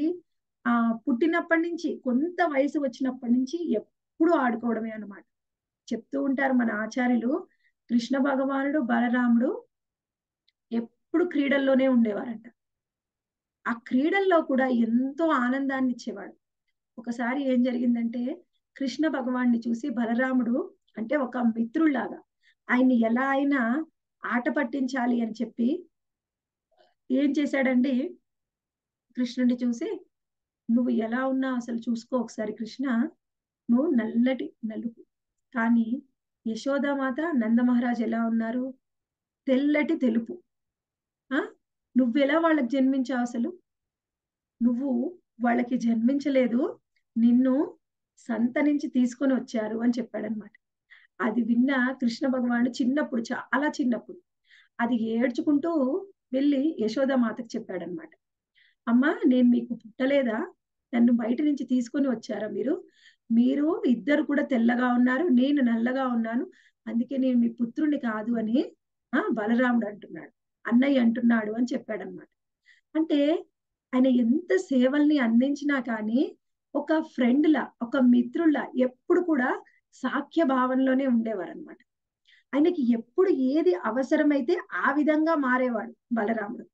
ఆ పుట్టినప్పటి నుంచి కొంత వయసు వచ్చినప్పటి నుంచి ఎప్పుడు ఆడుకోవడమే అన్నమాట. చెప్తూ ఉంటారు మన ఆచార్యులు, కృష్ణ భగవానుడు బలరాముడు ఎప్పుడు క్రీడల్లోనే ఉండేవారంట. ఆ క్రీడల్లో కూడా ఎంతో ఆనందాన్ని ఇచ్చేవాడు. ఒకసారి ఏం జరిగిందంటే కృష్ణ భగవాన్ని చూసి బలరాముడు అంటే ఒక మిత్రుల్లాగా ఆయన్ని ఎలా అయినా ఆట పట్టించాలి అని చెప్పి ఏం చేశాడండి, కృష్ణుడిని చూసి నువ్వు ఎలా ఉన్నా అసలు చూసుకో ఒకసారి కృష్ణ, నువ్వు నల్లటి నలుపు, కానీ యశోదామాత నందమహారాజ్ ఎలా ఉన్నారు తెల్లటి తెలుపు, ఆ నువ్వెలా వాళ్ళకి జన్మించావు, అసలు నువ్వు వాళ్ళకి జన్మించలేదు, నిన్ను సంత నుంచి తీసుకొని వచ్చారు అని చెప్పాడనమాట. అది విన్న కృష్ణ భగవానుడు చిన్నప్పుడు చాలా చిన్నప్పుడు అది ఏడ్చుకుంటూ వెళ్ళి యశోదామాతకు చెప్పాడనమాట. అమ్మ నేను మీకు పుట్టలేదా, నన్ను బయట నుంచి తీసుకొని వచ్చారా మీరు, మీరు ఇద్దరు కూడా తెల్లగా ఉన్నారు, నేను నల్లగా ఉన్నాను, అందుకే నేను మీ పుత్రుణ్ణి కాదు అని ఆ బలరాముడు అంటున్నాడు, అన్నయ్య అంటున్నాడు అని చెప్పాడనమాట. అంటే ఆయన ఎంత సేవల్ని అందించినా కానీ ఒక ఫ్రెండ్లా ఒక మిత్రుల్లా ఎప్పుడు కూడా సాఖ్య భావనలోనే ఉండేవారు అనమాట. ఆయనకి ఎప్పుడు ఏది అవసరమైతే ఆ విధంగా మారేవాడు బలరాముడు.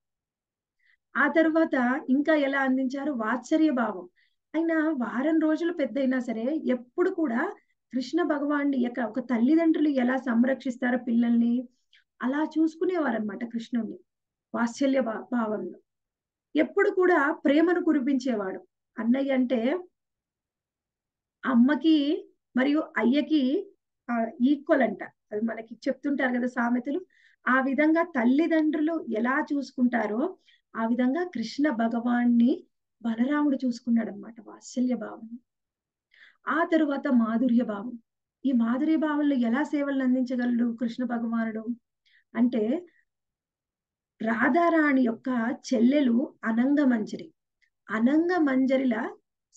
ఆ తర్వాత ఇంకా ఎలా అందించారు వాత్సర్య భావం. ఆయన వారం రోజులు పెద్దయినా సరే ఎప్పుడు కూడా కృష్ణ భగవాన్ని యొక్క ఒక తల్లిదండ్రులు ఎలా సంరక్షిస్తారో పిల్లల్ని అలా చూసుకునేవారు అనమాట. కృష్ణుణ్ణి వాత్సల్య భావంలో ఎప్పుడు కూడా ప్రేమను కురిపించేవాడు. అన్నయ్య అంటే అమ్మకి మరియు అయ్యకి ఈక్వల్ అంట, అది మనకి చెప్తుంటారు కదా సామెతలు. ఆ విధంగా తల్లిదండ్రులు ఎలా చూసుకుంటారో ఆ విధంగా కృష్ణ భగవాన్ని బలరాముడు చూసుకున్నాడు అనమాట, వాత్సల్య భావం. ఆ తరువాత మాధుర్య భావం. ఈ మాధుర్య భావంలో ఎలా సేవలను అందించగలడు కృష్ణ భగవానుడు అంటే, రాధారాణి యొక్క చెల్లెలు అనంగ మంజరి, అనంగ మంజరిలా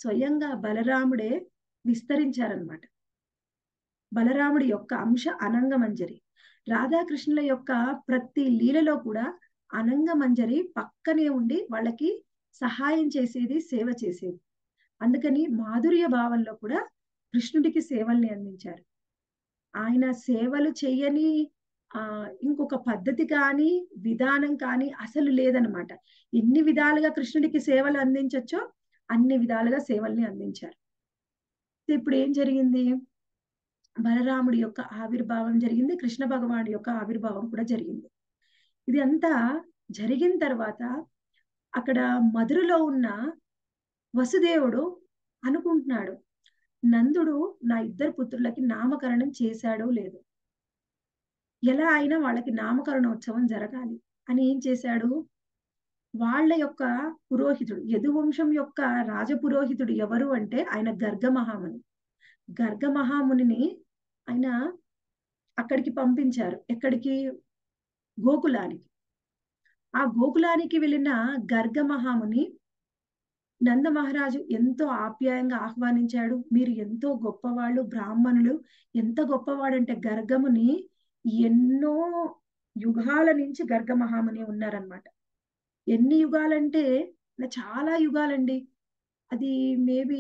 స్వయంగా బలరాముడే విస్తరించారనమాట. బలరాముడి యొక్క అంశ అనంగ మంజరి. రాధాకృష్ణుల యొక్క ప్రతి లీలలో కూడా అనంగ మంజరి పక్కనే ఉండి వాళ్ళకి సహాయం చేసేది, సేవ చేసేది. అందుకని మాధుర్య భావంలో కూడా కృష్ణుడికి సేవల్ని అందించారు. ఆయన సేవలు చేయని ఆ ఇంకొక పద్ధతి కానీ విధానం కానీ అసలు లేదనమాట. ఎన్ని విధాలుగా కృష్ణుడికి సేవలు అందించచ్చో అన్ని విధాలుగా సేవల్ని అందించారు. ఇప్పుడు ఏం జరిగింది, బలరాముడి యొక్క ఆవిర్భావం జరిగింది, కృష్ణ భగవానుడి యొక్క ఆవిర్భావం కూడా జరిగింది. ఇది అంతా జరిగిన తర్వాత అక్కడ మధురలో ఉన్న వసుదేవుడు అనుకుంటున్నాడు, నందుడు నా ఇద్దరు పుత్రులకి నామకరణం చేశాడో లేదు, ఎలా అయినా వాళ్ళకి నామకరణోత్సవం జరగాలి అని ఏం చేశాడు, వాళ్ళ యొక్క పురోహితుడు యదువంశం యొక్క రాజపురోహితుడు ఎవరు అంటే ఆయన గర్గ మహాముని. గర్గ మహామునిని ఆయన అక్కడికి పంపించారు, ఎక్కడికి, గోకులానికి. ఆ గోకులానికి వెళ్ళిన గర్గ మహాముని నంద మహారాజు ఎంతో ఆప్యాయంగా ఆహ్వానించాడు, మీరు ఎంతో గొప్పవాళ్ళు బ్రాహ్మణులు. ఎంత గొప్పవాడంటే గర్గముని ఎన్నో యుగాల నుంచి గర్గ మహాముని ఉన్నారనమాట. ఎన్ని యుగాలంటే చాలా యుగాలండి, అది మేబీ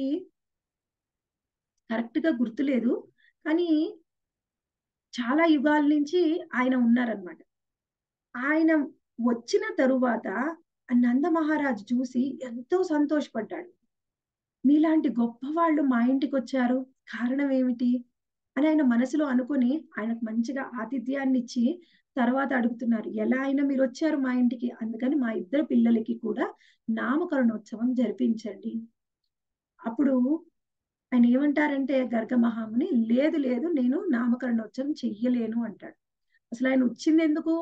కరెక్ట్ గా గుర్తులేదు కానీ చాలా యుగాల నుంచి ఆయన ఉన్నారనమాట. ఆయన వచ్చిన తరువాత నంద మహారాజు చూసి ఎంతో సంతోషపడ్డాడు, మీలాంటి గొప్ప వాళ్ళు మా ఇంటికి వచ్చారు కారణం ఏమిటి అని ఆయన మనసులో అనుకుని ఆయనకు మంచిగా ఆతిథ్యాన్ని ఇచ్చి తర్వాత అడుగుతున్నారు, ఎలా అయినా మీరు వచ్చారు మా ఇంటికి, అందుకని మా ఇద్దరు పిల్లలకి కూడా నామకరణోత్సవం జరిపించండి. అప్పుడు ఆయన ఏమంటారంటే గర్గ మహాముని, లేదు లేదు నేను నామకరణోత్సవం చెయ్యలేను అంటాడు. అసలు ఆయన వచ్చింది ఎందుకు,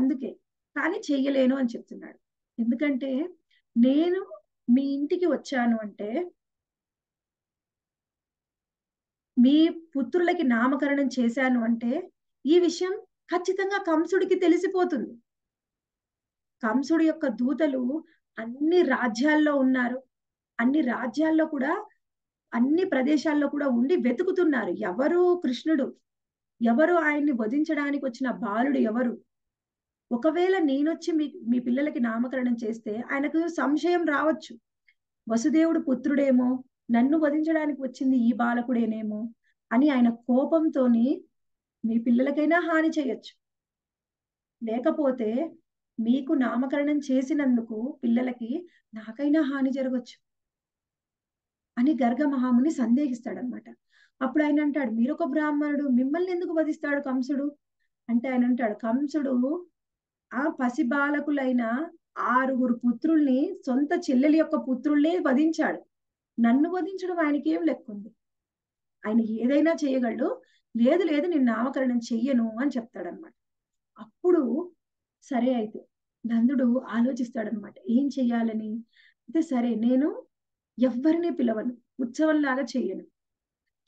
అందుకే, కానీ చెయ్యలేను అని చెప్తున్నాడు. ఎందుకంటే నేను మీ ఇంటికి వచ్చాను అంటే మీ పుత్రులకి నామకరణం చేశాను అంటే ఈ విషయం ఖచ్చితంగా కంసుడికి తెలిసిపోతుంది. కంసుడి యొక్క దూతలు అన్ని రాజ్యాల్లో ఉన్నారు, అన్ని రాజ్యాల్లో కూడా అన్ని ప్రదేశాల్లో కూడా ఉండి వెతుకుతున్నారు, ఎవరు కృష్ణుడు, ఎవరు ఆయన్ని వధించడానికి వచ్చిన బాలుడు ఎవరు. ఒకవేళ నేనొచ్చి మీ మీ పిల్లలకి నామకరణం చేస్తే ఆయనకు సంశయం రావచ్చు, వసుదేవుడు పుత్రుడేమో, నన్ను వధించడానికి వచ్చింది ఈ బాలకుడేనేమో అని ఆయన కోపంతోని మీ పిల్లలకైనా హాని చేయొచ్చు. లేకపోతే మీకు నామకరణం చేసినందుకు పిల్లలకి నాకైనా హాని జరగచ్చు అని గర్గ మహాముని సందేహిస్తాడనమాట. అప్పుడు ఆయన అంటాడు, మీరొక బ్రాహ్మణుడు, మిమ్మల్ని ఎందుకు వధిస్తాడు కంసుడు అంటే ఆయన అంటాడు, కంసుడు ఆ పసి బాలకులైన ఆరుగురు పుత్రుల్ని, సొంత చెల్లెలి యొక్క పుత్రుల్నే వధించాడు, నన్ను వధించడం ఆయనకి ఏం లెక్కుంది, ఆయన ఏదైనా చేయగలడు, లేదు లేదు నేను నామకరణం చెయ్యను అని చెప్తాడనమాట. అప్పుడు సరే అయితే నందుడు ఆలోచిస్తాడనమాట ఏం చెయ్యాలని. అయితే సరే నేను ఎవరిని పిలవను, ఉత్సవంలాగా చెయ్యను,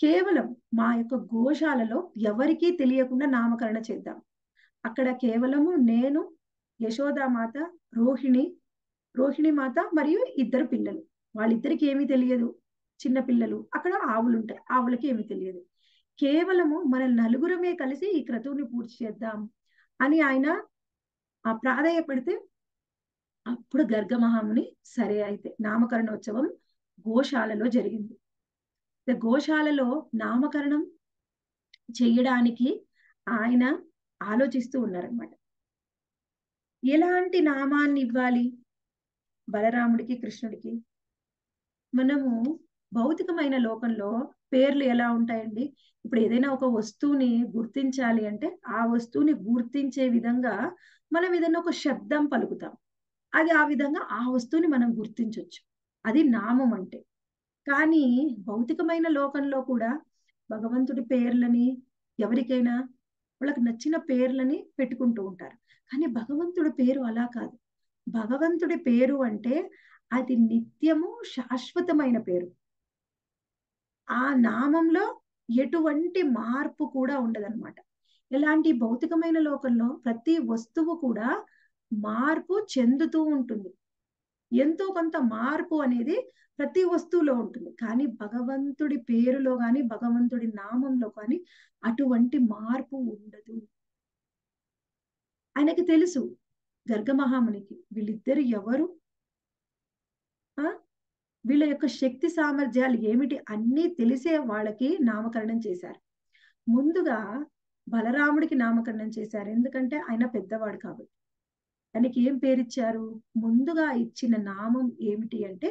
కేవలం మా యొక్క గోశాలలో ఎవరికీ తెలియకుండా నామకరణ చేద్దాం. అక్కడ కేవలము నేను, యశోదామాత, రోహిణి రోహిణి మాత మరియు ఇద్దరు పిల్లలు, వాళ్ళిద్దరికి ఏమీ తెలియదు, చిన్న పిల్లలు, అక్కడ ఆవులు ఉంటాయి, ఆవులకి ఏమీ తెలియదు, కేవలము మన నలుగురమే కలిసి ఈ క్రతువుని పూర్తి చేద్దాం అని ఆయన ఆ ప్రాధాయ పెడితే అప్పుడు గర్గ మహాముని సరే అయితే నామకరణోత్సవం గోశాలలో జరిగింది. గోశాలలో నామకరణం చేయడానికి ఆయన ఆలోచిస్తూ ఉన్నారనమాట, ఎలాంటి నామాన్ని ఇవ్వాలి బలరాముడికి కృష్ణుడికి. మనము భౌతికమైన లోకంలో పేర్లు ఎలా ఉంటాయండి, ఇప్పుడు ఏదైనా ఒక వస్తువుని గుర్తించాలి అంటే ఆ వస్తువుని గుర్తించే విధంగా మనం ఏదైనా ఒక శబ్దం పలుకుతాం, అది ఆ విధంగా ఆ వస్తువుని మనం గుర్తించవచ్చు, అది నామం అంటే. కానీ భౌతికమైన లోకంలో కూడా భగవంతుడి పేర్లని ఎవరికైనా వాళ్ళకి నచ్చిన పేర్లని పెట్టుకుంటూ ఉంటారు, కానీ భగవంతుడి పేరు అలా కాదు. భగవంతుడి పేరు అంటే అది నిత్యము శాశ్వతమైన పేరు, ఆ నామంలో ఎటువంటి మార్పు కూడా ఉండదన్నమాట. ఇలాంటి భౌతికమైన లోకంలో ప్రతి వస్తువు కూడా మార్పు చెందుతూ ఉంటుంది, ఎంతో కొంత మార్పు అనేది ప్రతి వస్తువులో ఉంటుంది, కానీ భగవంతుడి పేరులో కానీ భగవంతుడి నామంలో కానీ అటువంటి మార్పు ఉండదు. ఆయనకి తెలుసు గర్గ మహామునికి వీళ్ళిద్దరు ఎవరు, ఆ వీళ్ళ యొక్క శక్తి సామర్థ్యాలు ఏమిటి అన్నీ తెలిసే వాళ్ళకి నామకరణం చేశారు. ముందుగా బలరాముడికి నామకరణం చేశారు, ఎందుకంటే ఆయన పెద్దవాడు కాబట్టి. ఆయనకి ఏం పేరు ఇచ్చారు, ముందుగా ఇచ్చిన నామం ఏమిటి అంటే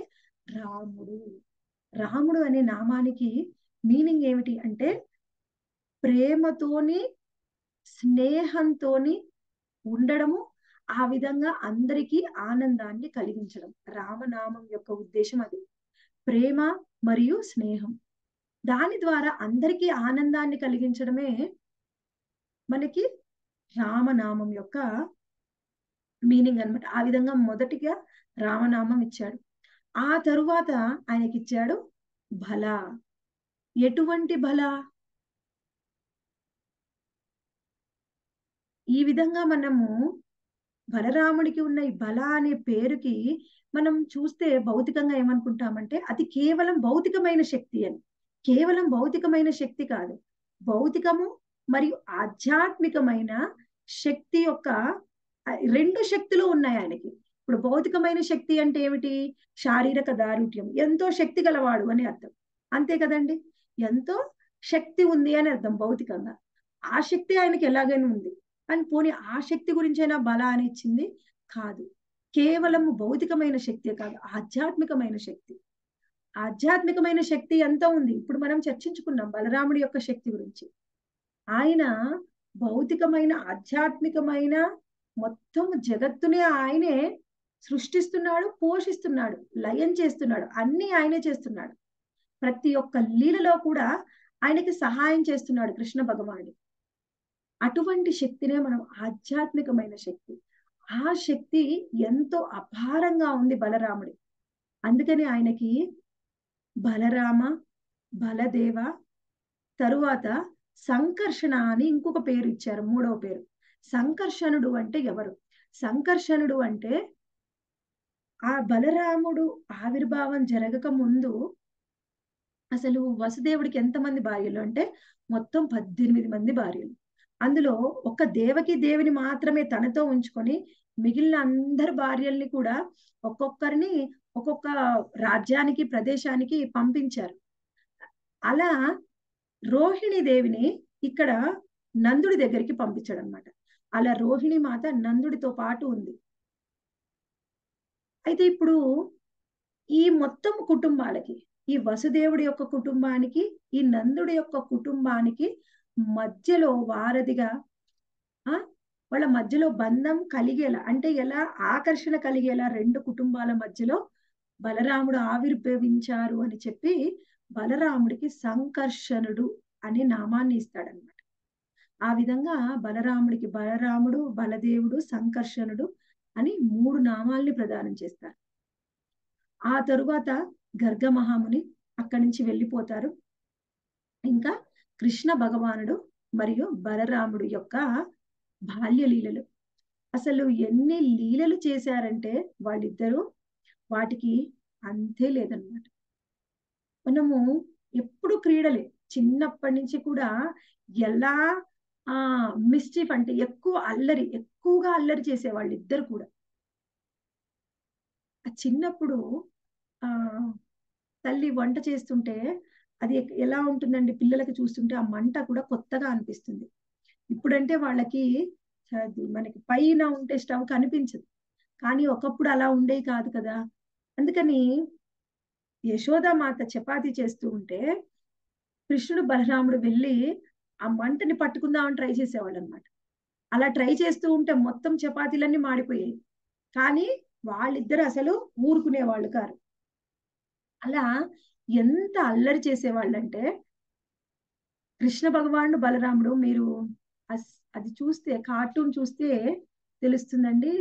రాముడు. రాముడు అనే నామానికి మీనింగ్ ఏమిటి అంటే ప్రేమతోని స్నేహంతోని ఉండడము ఆ విధంగా అందరికీ ఆనందాన్ని కలిగించడం రామనామం యొక్క ఉద్దేశం అది ప్రేమ మరియు స్నేహం దాని ద్వారా అందరికీ ఆనందాన్ని కలిగించడమే మనకి రామనామం యొక్క మీనింగ్ అన్నమాట ఆ విధంగా మొదటిగా రామనామం ఇచ్చాడు ఆ తరువాత ఆయనకి ఇచ్చాడు బల ఎటువంటి బల ఈ విధంగా మనము బలరాముడికి ఉన్న ఈ బల అనే పేరుకి మనం చూస్తే భౌతికంగా ఏమనుకుంటామంటే అది కేవలం భౌతికమైన శక్తి అని కేవలం భౌతికమైన శక్తి కాదు భౌతికము మరియు ఆధ్యాత్మికమైన శక్తి యొక్క రెండు శక్తులు ఉన్నాయి ఆయనకి ఇప్పుడు భౌతికమైన శక్తి అంటే ఏమిటి శారీరక దారుఢ్యం ఎంతో శక్తి గలవాడు అని అర్థం అంతే కదండి ఎంతో శక్తి ఉంది అని అర్థం భౌతికంగా ఆ శక్తి ఆయనకి ఎలాగైనా ఉంది అని పోనీ ఆ శక్తి గురించైనా బల అని ఇచ్చింది కాదు కేవలం భౌతికమైన శక్తి కాదు ఆధ్యాత్మికమైన శక్తి ఆధ్యాత్మికమైన శక్తి ఎంత ఉంది ఇప్పుడు మనం చర్చించుకున్నాం బలరాముడి యొక్క శక్తి గురించి ఆయన భౌతికమైన ఆధ్యాత్మికమైన మొత్తం జగత్తునే ఆయనే సృష్టిస్తున్నాడు పోషిస్తున్నాడు లయం చేస్తున్నాడు అన్ని ఆయనే చేస్తున్నాడు ప్రతి ఒక్క లీలలో కూడా ఆయనకి సహాయం చేస్తున్నాడు కృష్ణ భగవానుడు అటువంటి శక్తినే మనం ఆధ్యాత్మికమైన శక్తి ఆ శక్తి ఎంతో అపారంగా ఉంది బలరాముడి అందుకని ఆయనకి బలరామ బలదేవ తరువాత సంకర్షణ అని ఇంకొక పేరు ఇచ్చారు మూడవ పేరు సంకర్షణుడు అంటే ఎవరు సంకర్షణుడు అంటే ఆ బలరాముడు ఆవిర్భావం జరగక ముందు అసలు వసుదేవుడికి ఎంతమంది భార్యలు అంటే మొత్తం పద్దెనిమిది మంది భార్యలు అందులో ఒక దేవకి దేవిని మాత్రమే తనతో ఉంచుకొని మిగిలిన అందరి భార్యల్ని కూడా ఒక్కొక్కరిని ఒక్కొక్క రాజ్యానికి ప్రదేశానికి పంపించారు అలా రోహిణీ దేవిని ఇక్కడ నందుడి దగ్గరికి పంపించాడు అనమాట అలా రోహిణీ మాత నందుడితో పాటు ఉంది అయితే ఇప్పుడు ఈ మొత్తం కుటుంబాలకి ఈ వసుదేవుడి యొక్క కుటుంబానికి ఈ నందుడి యొక్క కుటుంబానికి మధ్యలో వారధిగా వాళ్ళ మధ్యలో బంధం కలిగేలా అంటే ఎలా ఆకర్షణ కలిగేలా రెండు కుటుంబాల మధ్యలో బలరాముడు ఆవిర్భవించారు అని చెప్పి బలరాముడికి సంకర్షణుడు అనే నామాన్ని ఇస్తాడనమాట ఆ విధంగా బలరాముడికి బలరాముడు బలదేవుడు సంకర్షణుడు అని మూడు నామాల్ని ప్రదానం చేస్తారు ఆ తరువాత గర్గ మహాముని అక్కడి నుంచి వెళ్ళిపోతారు ఇంకా కృష్ణ భగవానుడు మరియు బలరాముడు యొక్క బాల్య లీలలు అసలు ఎన్ని లీలలు చేశారంటే వాళ్ళిద్దరూ వాటికి అంతే లేదన్నమాట మనము ఎప్పుడు క్రీడలే చిన్నప్పటి నుంచి కూడా ఎలా ఆ మిస్చీఫ్ అంటే ఎక్కువ అల్లరి ఎక్కువగా అల్లరి చేసే వాళ్ళిద్దరు కూడా ఆ చిన్నప్పుడు ఆ తల్లి వంట చేస్తుంటే అది ఎలా ఉంటుందండి పిల్లలకి చూస్తుంటే ఆ మంట కూడా కొత్తగా అనిపిస్తుంది ఇప్పుడంటే వాళ్ళకి మనకి పైన ఉంటే స్టవ్ కనిపించదు కానీ ఒకప్పుడు అలా ఉండేవి కాదు కదా అందుకని యశోదామాత చపాతీ చేస్తూ ఉంటే కృష్ణుడు బలరాముడు వెళ్ళి ఆ మంటని పట్టుకుందామని ట్రై చేసేవాళ్ళు అనమాట అలా ట్రై చేస్తూ ఉంటే మొత్తం చపాతీలన్నీ మాడిపోయాయి కానీ వాళ్ళిద్దరు అసలు ఊరుకునేవాళ్ళు కారు అలా ఎంత అల్లరి చేసేవాళ్ళంటే కృష్ణ భగవానుడు బలరాముడు మీరు అది చూస్తే కార్టూన్ చూస్తే తెలుస్తుందండి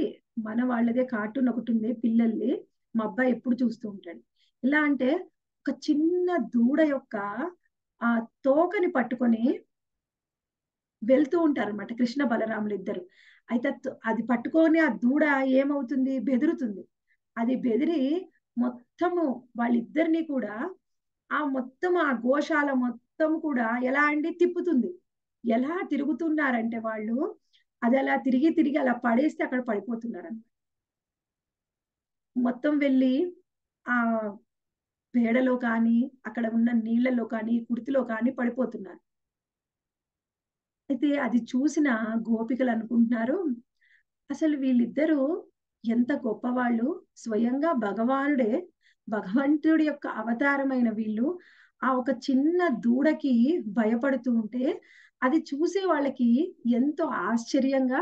మన వాళ్ళదే కార్టూన్ ఒకటి ఉంది పిల్లల్ని మా అబ్బాయి ఎప్పుడు చూస్తూ ఉంటాడు ఎలా అంటే ఒక చిన్న దూడ యొక్క ఆ తోకని పట్టుకొని వెళ్తూ ఉంటారు అనమాట కృష్ణ బలరాములు ఇద్దరు అయితే అది పట్టుకొని ఆ దూడ ఏమవుతుంది బెదురుతుంది అది బెదిరి మొత్తము వాళ్ళిద్దరినీ కూడా ఆ మొత్తం ఆ గోశాల మొత్తం కూడా ఎలా అండి తిప్పుతుంది ఎలా తిరుగుతున్నారంటే వాళ్ళు అది అలా తిరిగి తిరిగి అలా పడేస్తే అక్కడ పడిపోతున్నారన్నమాట మొత్తం వెళ్ళి ఆ పేడలో కానీ అక్కడ ఉన్న నీళ్ళలో కానీ కుడితిలో కానీ పడిపోతున్నారు అయితే అది చూసిన గోపికలు అనుకుంటున్నారు అసలు వీళ్ళిద్దరూ ఎంత గొప్పవాళ్ళు స్వయంగా భగవానుడే భగవంతుడి యొక్క అవతారమైన వీళ్ళు ఆ ఒక చిన్న దూడకి భయపడుతూ ఉంటే అది చూసే వాళ్ళకి ఎంతో ఆశ్చర్యంగా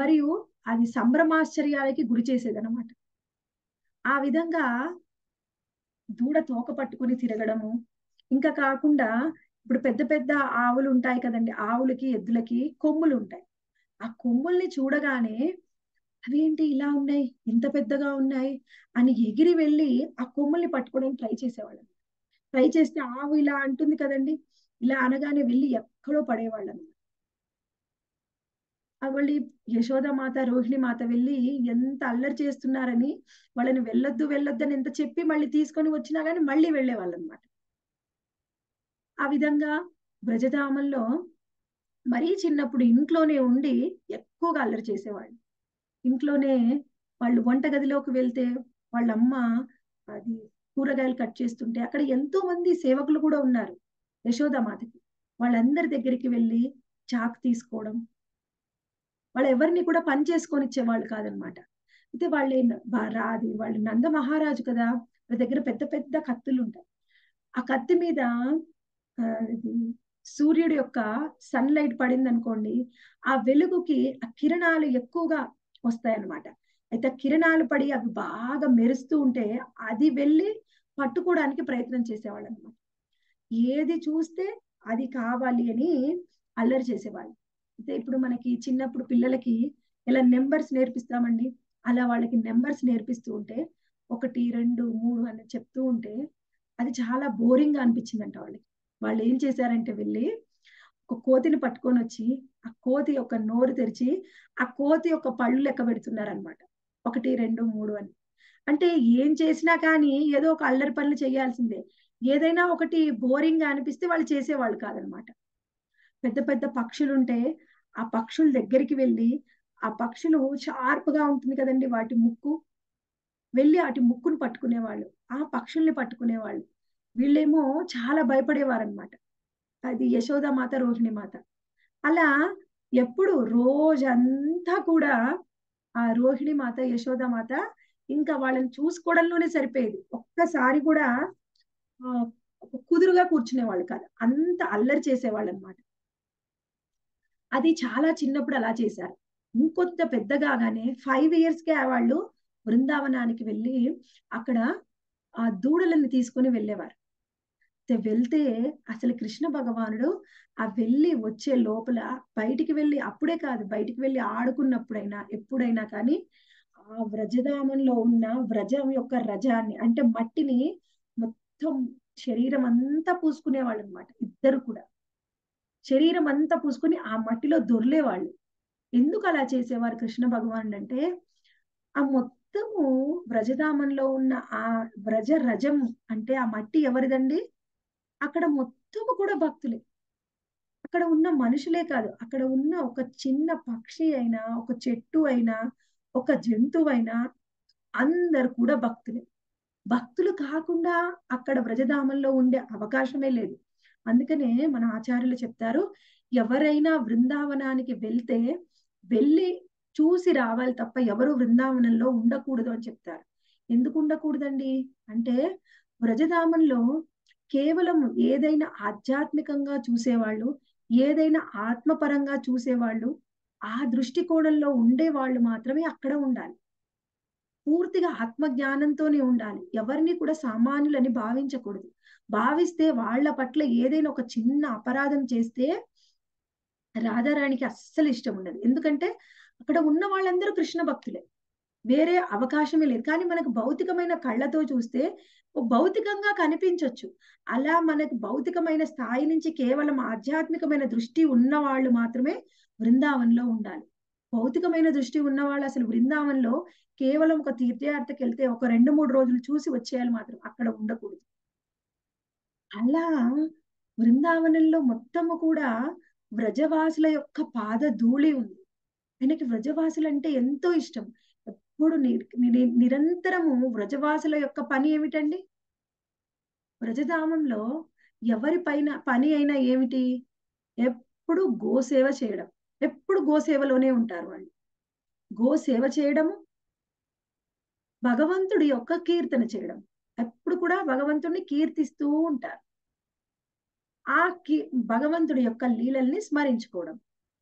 మరియు అది సంభ్రమాశ్చర్యాలకి గురి చేసేదన్నమాట. ఆ విధంగా దూడ తోక పట్టుకొని తిరగడము. ఇంకా కాకుండా ఇప్పుడు పెద్ద పెద్ద ఆవులు ఉంటాయి కదండి, ఆవులకి ఎద్దులకి కొమ్ములు ఉంటాయి. ఆ కొమ్ముల్ని చూడగానే అవేంటి ఇలా ఉన్నాయి, ఇంత పెద్దగా ఉన్నాయి అని ఎగిరి వెళ్ళి ఆ కొమ్ముల్ని పట్టుకోవడానికి ట్రై చేసేవాళ్ళం. ట్రై చేస్తే ఆవు ఇలా అంటుంది కదండి, ఇలా అనగానే వెళ్ళి ఎక్కడో పడేవాళ్ళం. వాళ్ళు యశోద మాత రోహిణి మాత వెళ్ళి ఎంత అల్లరి చేస్తున్నారని వాళ్ళని వెళ్ళొద్దు వెళ్ళొద్దు అని ఎంత చెప్పి మళ్ళీ తీసుకొని వచ్చినా కానీ మళ్ళీ వెళ్ళేవాళ్ళు అనమాట. ఆ విధంగా బ్రజధామంలో మరీ చిన్నప్పుడు ఇంట్లోనే ఉండి ఎక్కువగా అల్లరి చేసేవాళ్ళు. ఇంట్లోనే వాళ్ళు వంటగదిలోకి వెళ్తే వాళ్ళ అమ్మ అది కూరగాయలు కట్ చేస్తుంటే అక్కడ ఎంతో మంది సేవకులు కూడా ఉన్నారు యశోద మాతకి. వాళ్ళందరి దగ్గరికి వెళ్ళి చాకు తీసుకోవడం, వాళ్ళు ఎవరిని కూడా పని చేసుకొని ఇచ్చేవాళ్ళు కాదనమాట. అయితే వాళ్ళే రాది, వాళ్ళు నంద మహారాజు కదా, వాళ్ళ దగ్గర పెద్ద పెద్ద కత్తులు ఉంటాయి. ఆ కత్తి మీద సూర్యుడి యొక్క సన్ లైట్ పడింది అనుకోండి, ఆ వెలుగుకి ఆ కిరణాలు ఎక్కువగా వస్తాయన్నమాట. అయితే కిరణాలు పడి అవి బాగా మెరుస్తూ ఉంటే అది వెళ్ళి పట్టుకోవడానికి ప్రయత్నం చేసేవాళ్ళు అనమాట. ఏది చూస్తే అది కావాలి అని అల్లరి చేసేవాళ్ళు. అయితే ఇప్పుడు మనకి చిన్నప్పుడు పిల్లలకి ఎలా నెంబర్స్ నేర్పిస్తామండి, అలా వాళ్ళకి నెంబర్స్ నేర్పిస్తూ ఉంటే ఒకటి రెండు మూడు అని చెప్తూ ఉంటే అది చాలా బోరింగ్ గా అనిపించిందంట వాళ్ళకి. వాళ్ళు ఏం చేశారంటే వెళ్ళి ఒక కోతిని పట్టుకొని వచ్చి ఆ కోతి యొక్క నోరు తెరిచి ఆ కోతి యొక్క పళ్ళు లెక్క పెడుతున్నారనమాట, ఒకటి రెండు మూడు అని. అంటే ఏం చేసినా కానీ ఏదో ఒక అల్లరి పనులు చేయాల్సిందే, ఏదైనా ఒకటి బోరింగ్ గా అనిపిస్తే వాళ్ళు చేసేవాళ్ళు కాదనమాట. పెద్ద పెద్ద పక్షులు ఉంటే ఆ పక్షుల దగ్గరికి వెళ్ళి, ఆ పక్షులు షార్ప్ గా ఉంటుంది కదండి వాటి ముక్కు, వెళ్ళి వాటి ముక్కును పట్టుకునేవాళ్ళు, ఆ పక్షుల్ని పట్టుకునేవాళ్ళు. వీళ్ళేమో చాలా భయపడేవారు అనమాట. అది యశోద మాత రోహిణి మాత. అలా ఎప్పుడు రోజంతా కూడా ఆ రోహిణి మాత యశోద మాత ఇంకా వాళ్ళని చూసుకోవడంలోనే సరిపోయేది. ఒక్కసారి కూడా కుదురుగా కూర్చునేవాళ్ళు కాదు, అంత అల్లరి చేసేవాళ్ళు అనమాట. అది చాలా చిన్నప్పుడు అలా చేశారు. ఇంకొంత పెద్దగానే ఫైవ్ ఇయర్స్ కే వాళ్ళు బృందావనానికి వెళ్ళి అక్కడ ఆ దూడలను తీసుకుని వెళ్ళేవారు. వెళ్తే అసలు కృష్ణ భగవానుడు ఆ వెళ్ళి వచ్చే లోపల బయటికి వెళ్ళి, అప్పుడే కాదు బయటికి వెళ్ళి ఆడుకున్నప్పుడైనా ఎప్పుడైనా కానీ ఆ వ్రజధామంలో ఉన్న వ్రజం యొక్క రజాన్ని అంటే మట్టిని మొత్తం శరీరం అంతా పూసుకునేవాళ్ళు అనమాట. ఇద్దరు కూడా శరీరం అంతా పూసుకుని ఆ మట్టిలో దొర్లేవాళ్ళు. ఎందుకు అలా చేసేవారు కృష్ణ భగవానుడు అంటే ఆ మొత్తము వ్రజధామంలో ఉన్న ఆ వ్రజ రజం అంటే ఆ మట్టి ఎవరిదండి, అక్కడ మొత్తము కూడా భక్తులే, అక్కడ ఉన్న మనుషులే కాదు, అక్కడ ఉన్న ఒక చిన్న పక్షి అయినా ఒక చెట్టు అయినా ఒక జంతువైనా అందరు కూడా భక్తులే. భక్తులు కాకుండా అక్కడ వ్రజధామంలో ఉండే అవకాశమే లేదు. అందుకనే మన ఆచార్యులు చెప్తారు, ఎవరైనా బృందావనానికి వెళ్తే వెళ్ళి చూసి రావాలి తప్ప ఎవరు బృందావనంలో ఉండకూడదు అని చెప్తారు. ఎందుకు ఉండకూడదండి అంటే వ్రజధామంలో కేవలం ఏదైనా ఆధ్యాత్మికంగా చూసేవాళ్ళు, ఏదైనా ఆత్మపరంగా చూసేవాళ్ళు, ఆ దృష్టికోణంలో ఉండేవాళ్ళు మాత్రమే అక్కడ ఉండాలి. పూర్తిగా ఆత్మజ్ఞానంతోనే ఉండాలి. ఎవరిని కూడా సామాన్యులని భావించకూడదు. భావిస్తే వాళ్ళ పట్ల ఏదైనా ఒక చిన్న అపరాధం చేస్తే రాధారాణికి అస్సలు ఇష్టం ఉండదు. ఎందుకంటే అక్కడ ఉన్న వాళ్ళందరూ కృష్ణ భక్తులే, వేరే అవకాశమే లేదు. కానీ మనకు భౌతికమైన కళ్ళతో చూస్తే భౌతికంగా కనిపించవచ్చు. అలా మనకు భౌతికమైన స్థాయి నుంచి కేవలం ఆధ్యాత్మికమైన దృష్టి ఉన్న వాళ్ళు మాత్రమే బృందావనంలో ఉండాలి. భౌతికమైన దృష్టి ఉన్న వాళ్ళు అసలు బృందావనంలో కేవలం ఒక తీర్థయాత్రకి వెళ్తే ఒక రెండు మూడు రోజులు చూసి వచ్చేయాలి మాత్రం, అక్కడ ఉండకూడదు. అలా బృందావనంలో మొత్తము కూడా వ్రజవాసుల యొక్క పాద ధూళి ఉంది. ఆయనకి వ్రజవాసులు అంటే ఎంతో ఇష్టం. ఎప్పుడు నిరంతరము వ్రజవాసుల యొక్క పని ఏమిటండి వ్రజధామంలో, ఎవరి పైన పని అయినా ఏమిటి, ఎప్పుడు గోసేవ చేయడం. ఎప్పుడు గోసేవలోనే ఉంటారు వాళ్ళు. గోసేవ చేయడము, భగవంతుడి యొక్క కీర్తన చేయడం, ఎప్పుడు కూడా భగవంతుడిని కీర్తిస్తూ ఉంటారు. ఆ భగవంతుడి యొక్క లీలల్ని స్మరించుకోవడం.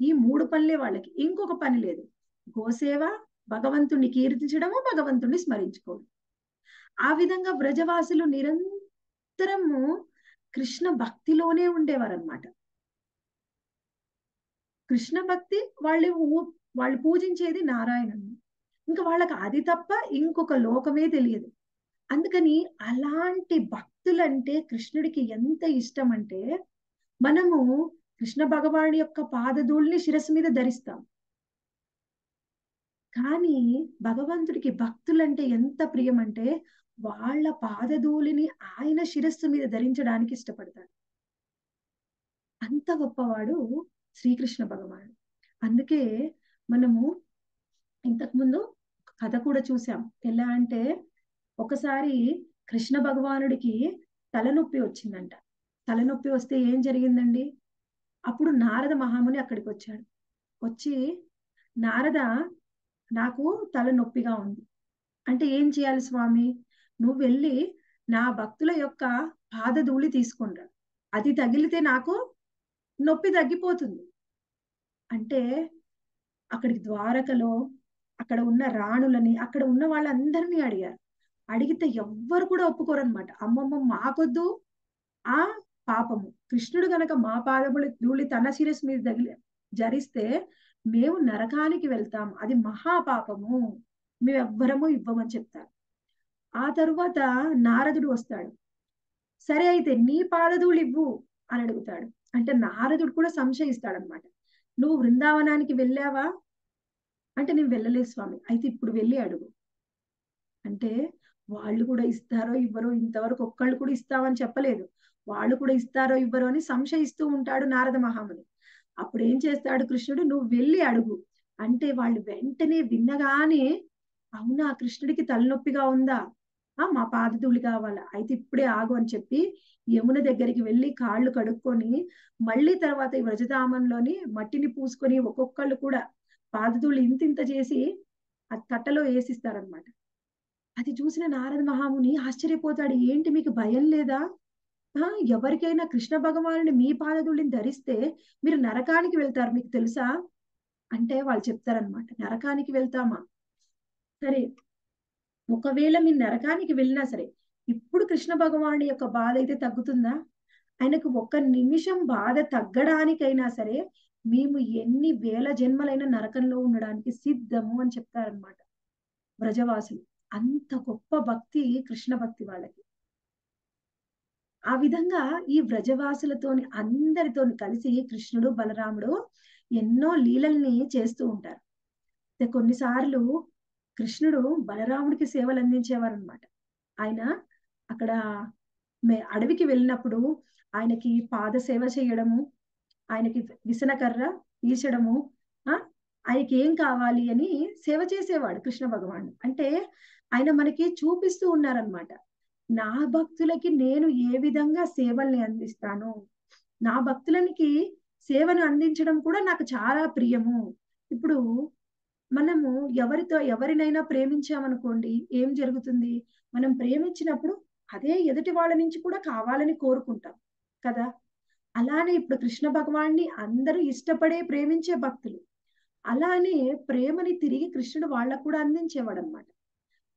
ఈ మూడు పనులే వాళ్ళకి, ఇంకొక పని లేదు. గోసేవ, భగవంతుడిని కీర్తించడము, భగవంతుడిని స్మరించుకోవడం. ఆ విధంగా బ్రజవాసులు నిరంతరము కృష్ణ భక్తిలోనే ఉండేవారన్నమాట. కృష్ణ భక్తి, వాళ్ళు వాళ్ళు పూజించేది నారాయణుని, ఇంకా వాళ్ళకి అది తప్ప ఇంకొక లోకమే తెలియదు. అందుకని అలాంటి భక్తులంటే కృష్ణుడికి ఎంత ఇష్టం అంటే, మనము కృష్ణ భగవాని యొక్క పాదధూళిని శిరస్సు మీద ధరిస్తాం, కానీ భగవంతుడికి భక్తులంటే ఎంత ప్రియం అంటే వాళ్ళ పాదధూళిని ఆయన శిరస్సు మీద ధరించడానికి ఇష్టపడతాడు. అంత గొప్పవాడు శ్రీకృష్ణ భగవానుడు. అందుకే మనము ఇంతకుముందు కథ కూడా చూసాం, ఎలా అంటే ఒకసారి కృష్ణ భగవానుడికి తలనొప్పి వచ్చిందంట. తలనొప్పి వస్తే ఏం జరిగిందండి, అప్పుడు నారద మహాముని అక్కడికి వచ్చాడు. వచ్చి, నారద నాకు తలనొప్పిగా ఉంది అంటే, ఏం చేయాలి స్వామి, నువ్వు వెళ్ళి నా భక్తుల యొక్క పాదధూళి తీసుకుంటా, అది తగిలితే నాకు నొప్పి తగ్గిపోతుంది అంటే, అక్కడికి ద్వారకలో అక్కడ ఉన్న రాణులని అక్కడ ఉన్న వాళ్ళందరినీ అడిగారు. అడిగితే ఎవ్వరు కూడా ఒప్పుకోరనమాట. అమ్మమ్మ మాకొద్దు ఆ పాపము, కృష్ణుడు గనక మా పాదములు ధూళి తన శిరస్సు మీద తగిలి జరిస్తే మేము నరకానికి వెళ్తాం, అది మహాపాపము, మేమెవ్వరము ఇవ్వమని చెప్తారు. ఆ తరువాత నారదుడు వస్తాడు. సరే అయితే నీ పాదధూళి ఇవ్వు అని అడుగుతాడు. అంటే నారదుడు కూడా సంశయిస్తాడు అనమాట. నువ్వు బృందావనానికి వెళ్ళావా అంటే, నేను వెళ్ళలేదు స్వామి. అయితే ఇప్పుడు వెళ్ళి అడుగు అంటే, వాళ్ళు కూడా ఇస్తారో ఇవ్వరో, ఇంతవరకు ఒక్కళ్ళు కూడా ఇస్తామని చెప్పలేదు, వాళ్ళు కూడా ఇస్తారో ఇవ్వరో అని సంశయిస్తూ ఉంటాడు నారద మహాముని. అప్పుడు ఏం చేస్తాడు కృష్ణుడు, నువ్వు వెళ్ళి అడుగు అంటే, వాళ్ళు వెంటనే విన్నగానే, అవునా కృష్ణుడికి తలనొప్పిగా ఉందా, ఆ మా పాదధూళి కావాలా, అయితే ఇప్పుడే ఆగు అని చెప్పి యమున దగ్గరికి వెళ్ళి కాళ్ళు కడుక్కొని మళ్ళీ తర్వాత ఈ వ్రజధామంలోని మట్టిని పూసుకొని ఒక్కొక్కళ్ళు కూడా పాదధూళి ఇంతింత చేసి ఆ తట్టలో వేసిస్తారనమాట. అది చూసిన నారద మహాముని ఆశ్చర్యపోతాడు. ఏంటి మీకు భయం లేదా, ఎవరికైనా కృష్ణ భగవానుని మీ పాదధూళిని ధరిస్తే మీరు నరకానికి వెళ్తారు మీకు తెలుసా అంటే, వాళ్ళు చెప్తారనమాట, నరకానికి వెళ్తామా, సరే ఒకవేళ మీరు నరకానికి వెళ్ళినా సరే ఇప్పుడు కృష్ణ భగవానుడి యొక్క బాధ అయితే తగ్గుతుందా, ఆయనకు ఒక్క నిమిషం బాధ తగ్గడానికైనా సరే మేము ఎన్ని వేల జన్మలైన నరకంలో ఉండడానికి సిద్ధము అని చెప్తారనమాట వ్రజవాసులు. అంత గొప్ప భక్తి కృష్ణ భక్తి వాళ్ళకి. ఆ విధంగా ఈ వ్రజవాసులతోని అందరితో కలిసి కృష్ణుడు బలరాముడు ఎన్నో లీలల్ని చేస్తూ ఉంటారు. కొన్నిసార్లు కృష్ణుడు బలరాముడికి సేవలు అందించేవారు అనమాట. ఆయన అక్కడ అడవికి వెళ్ళినప్పుడు ఆయనకి పాద సేవ చేయడము, ఆయనకి విసనకర్ర తీర్చడము, ఆ ఆయనకి ఏం కావాలి అని సేవ చేసేవాడు కృష్ణ భగవానుడు. అంటే ఆయన మనకి చూపిస్తూ ఉన్నారనమాట, నా భక్తులకి నేను ఏ విధంగా సేవల్ని అందిస్తాను, నా భక్తులకి సేవను అందించడం కూడా నాకు చాలా ప్రియము. ఇప్పుడు మనము ఎవరితో ఎవరినైనా ప్రేమించామనుకోండి, ఏం జరుగుతుంది, మనం ప్రేమించినప్పుడు అదే ఎదుటి వాళ్ళ నుంచి కూడా కావాలని కోరుకుంటాం కదా. అలానే ఇప్పుడు కృష్ణ భగవాన్ని అందరూ ఇష్టపడే ప్రేమించే భక్తులు, అలానే ప్రేమని తిరిగి కృష్ణుడు వాళ్ళకు కూడా అందించేవాడు అనమాట.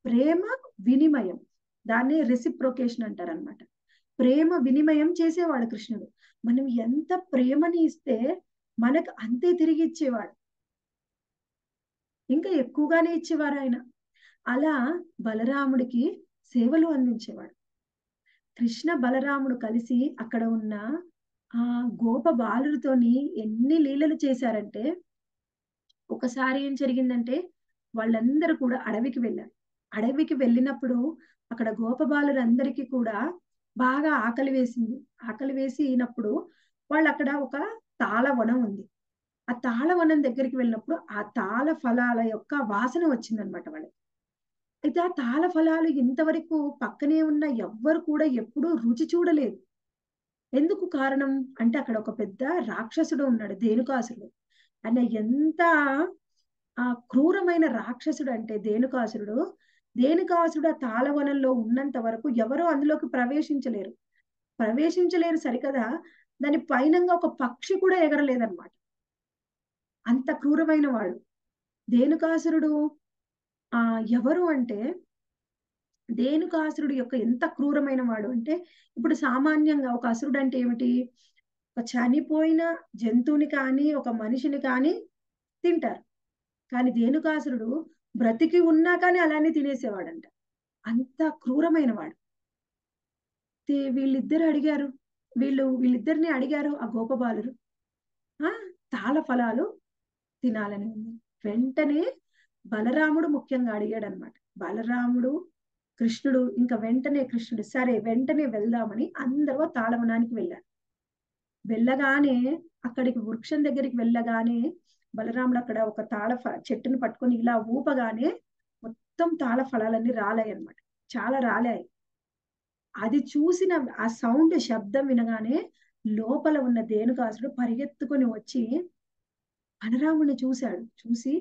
ప్రేమ వినిమయం, దాన్ని రెసిప్రోకేషన్ అంటారు అనమాట. ప్రేమ వినిమయం చేసేవాడు కృష్ణుడు. మనం ఎంత ప్రేమని ఇస్తే మనకు అంతే తిరిగి ఇచ్చేవాడు, ఇంకా ఎక్కువగానే ఇచ్చేవారు ఆయన. అలా బలరాముడికి సేవలు అందించేవాడు. కృష్ణ బలరాముడు కలిసి అక్కడ ఉన్న ఆ గోప బాలుడితోని ఎన్ని లీలలు చేశారంటే, ఒకసారి ఏం జరిగిందంటే వాళ్ళందరూ కూడా అడవికి వెళ్ళారు. అడవికి వెళ్ళినప్పుడు అక్కడ గోప బాలురందరికీ కూడా బాగా ఆకలి వేసింది. ఆకలి వేసినప్పుడు వాళ్ళు అక్కడ ఒక తాళ వనం ఉంది. ఆ తాళ వనం దగ్గరికి వెళ్ళినప్పుడు ఆ తాళ ఫలాల యొక్క వాసన వచ్చిందనమాట వాళ్ళకి. అయితే ఆ తాళ ఫలాలు ఇంతవరకు పక్కనే ఉన్న ఎవ్వరు కూడా ఎప్పుడూ రుచి చూడలేదు. ఎందుకు కారణం అంటే, అక్కడ ఒక పెద్ద రాక్షసుడు ఉన్నాడు, ధేనుకాసురుడు. ఆయన ఎంత ఆ క్రూరమైన రాక్షసుడు అంటే ధేనుకాసురుడు, ధేనుకాసురుడు ఆ తాళవనంలో ఉన్నంత వరకు ఎవరో అందులోకి ప్రవేశించలేరు. ప్రవేశించలేరు సరికదా, దాని పైనంగా ఒక పక్షి కూడా ఎగరలేదన్నమాట. అంత క్రూరమైన వాడు దేనుకాసురుడు. ఆ ఎవరు అంటే దేనుకాసురుడు యొక్క ఎంత క్రూరమైన వాడు అంటే, ఇప్పుడు సామాన్యంగా ఒక అసురుడు అంటే ఏమిటి, ఒక చనిపోయిన జంతువుని కానీ ఒక మనిషిని కానీ తింటారు. కానీ దేనుకాసురుడు బ్రతికి ఉన్నా కానీ అలానే తినేసేవాడంట, అంత క్రూరమైన వాడు. వీళ్ళిద్దరు అడిగారు, వీళ్ళు వీళ్ళిద్దరిని అడిగారు ఆ గోపబాలురు, ఆ తాళ ఫలాలు తినాలని ఉంది. వెంటనే బలరాముడు ముఖ్యంగా అడిగాడు అనమాట. బలరాముడు, కృష్ణుడు, ఇంకా వెంటనే కృష్ణుడు సరే వెంటనే వెళ్దామని అందరూ తాళవనానికి వెళ్ళారు. వెళ్ళగానే అక్కడికి వృక్షం దగ్గరికి వెళ్ళగానే బలరాముడు అక్కడ ఒక తాళ చెట్టును పట్టుకొని ఇలా ఊపగానే మొత్తం తాళ ఫలాలన్నీ రాలాయి అనమాట, చాలా రాలాయి. అది చూసిన ఆ సౌండ్ శబ్దం వినగానే లోపల ఉన్న దేనుకాసుడు పరిగెత్తుకొని వచ్చి బలరాముడిని చూశాడు. చూసి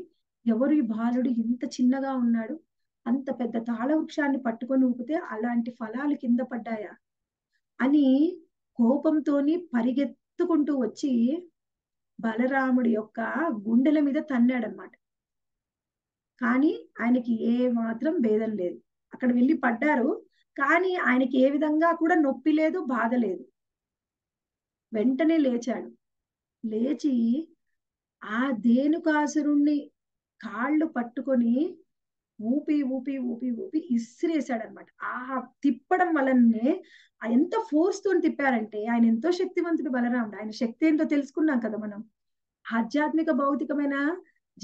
ఎవరు ఈ బాలుడు, ఇంత చిన్నగా ఉన్నాడు, అంత పెద్ద తాళ వృక్షాన్ని పట్టుకొని ఊపితే అలాంటి ఫలాలు కింద పడ్డాయా అని కోపంతో పరిగెత్తుకుంటూ వచ్చి బలరాముడి యొక్క గుండెల మీద తన్నాడనమాట. కానీ ఆయనకి ఏ మాత్రం భేదం లేదు. అక్కడ వెళ్ళి పడ్డారు కానీ ఆయనకి ఏ విధంగా కూడా నొప్పి లేదు, బాధ లేదు. వెంటనే లేచాడు. లేచి ఆ దేనుకాసురుణ్ణి కాళ్ళు పట్టుకొని ఊపి ఊపి ఊపి ఊపి ఇసిరేసాడు అనమాట. ఆ తిప్పడం వలనే ఎంత ఫోర్స్ తో తిప్పారంటే, ఆయన ఎంతో శక్తివంతుడు బలరాముడు, ఆయన శక్తి ఏంటో తెలుసుకున్నాం కదా మనం. ఆధ్యాత్మిక భౌతికమైన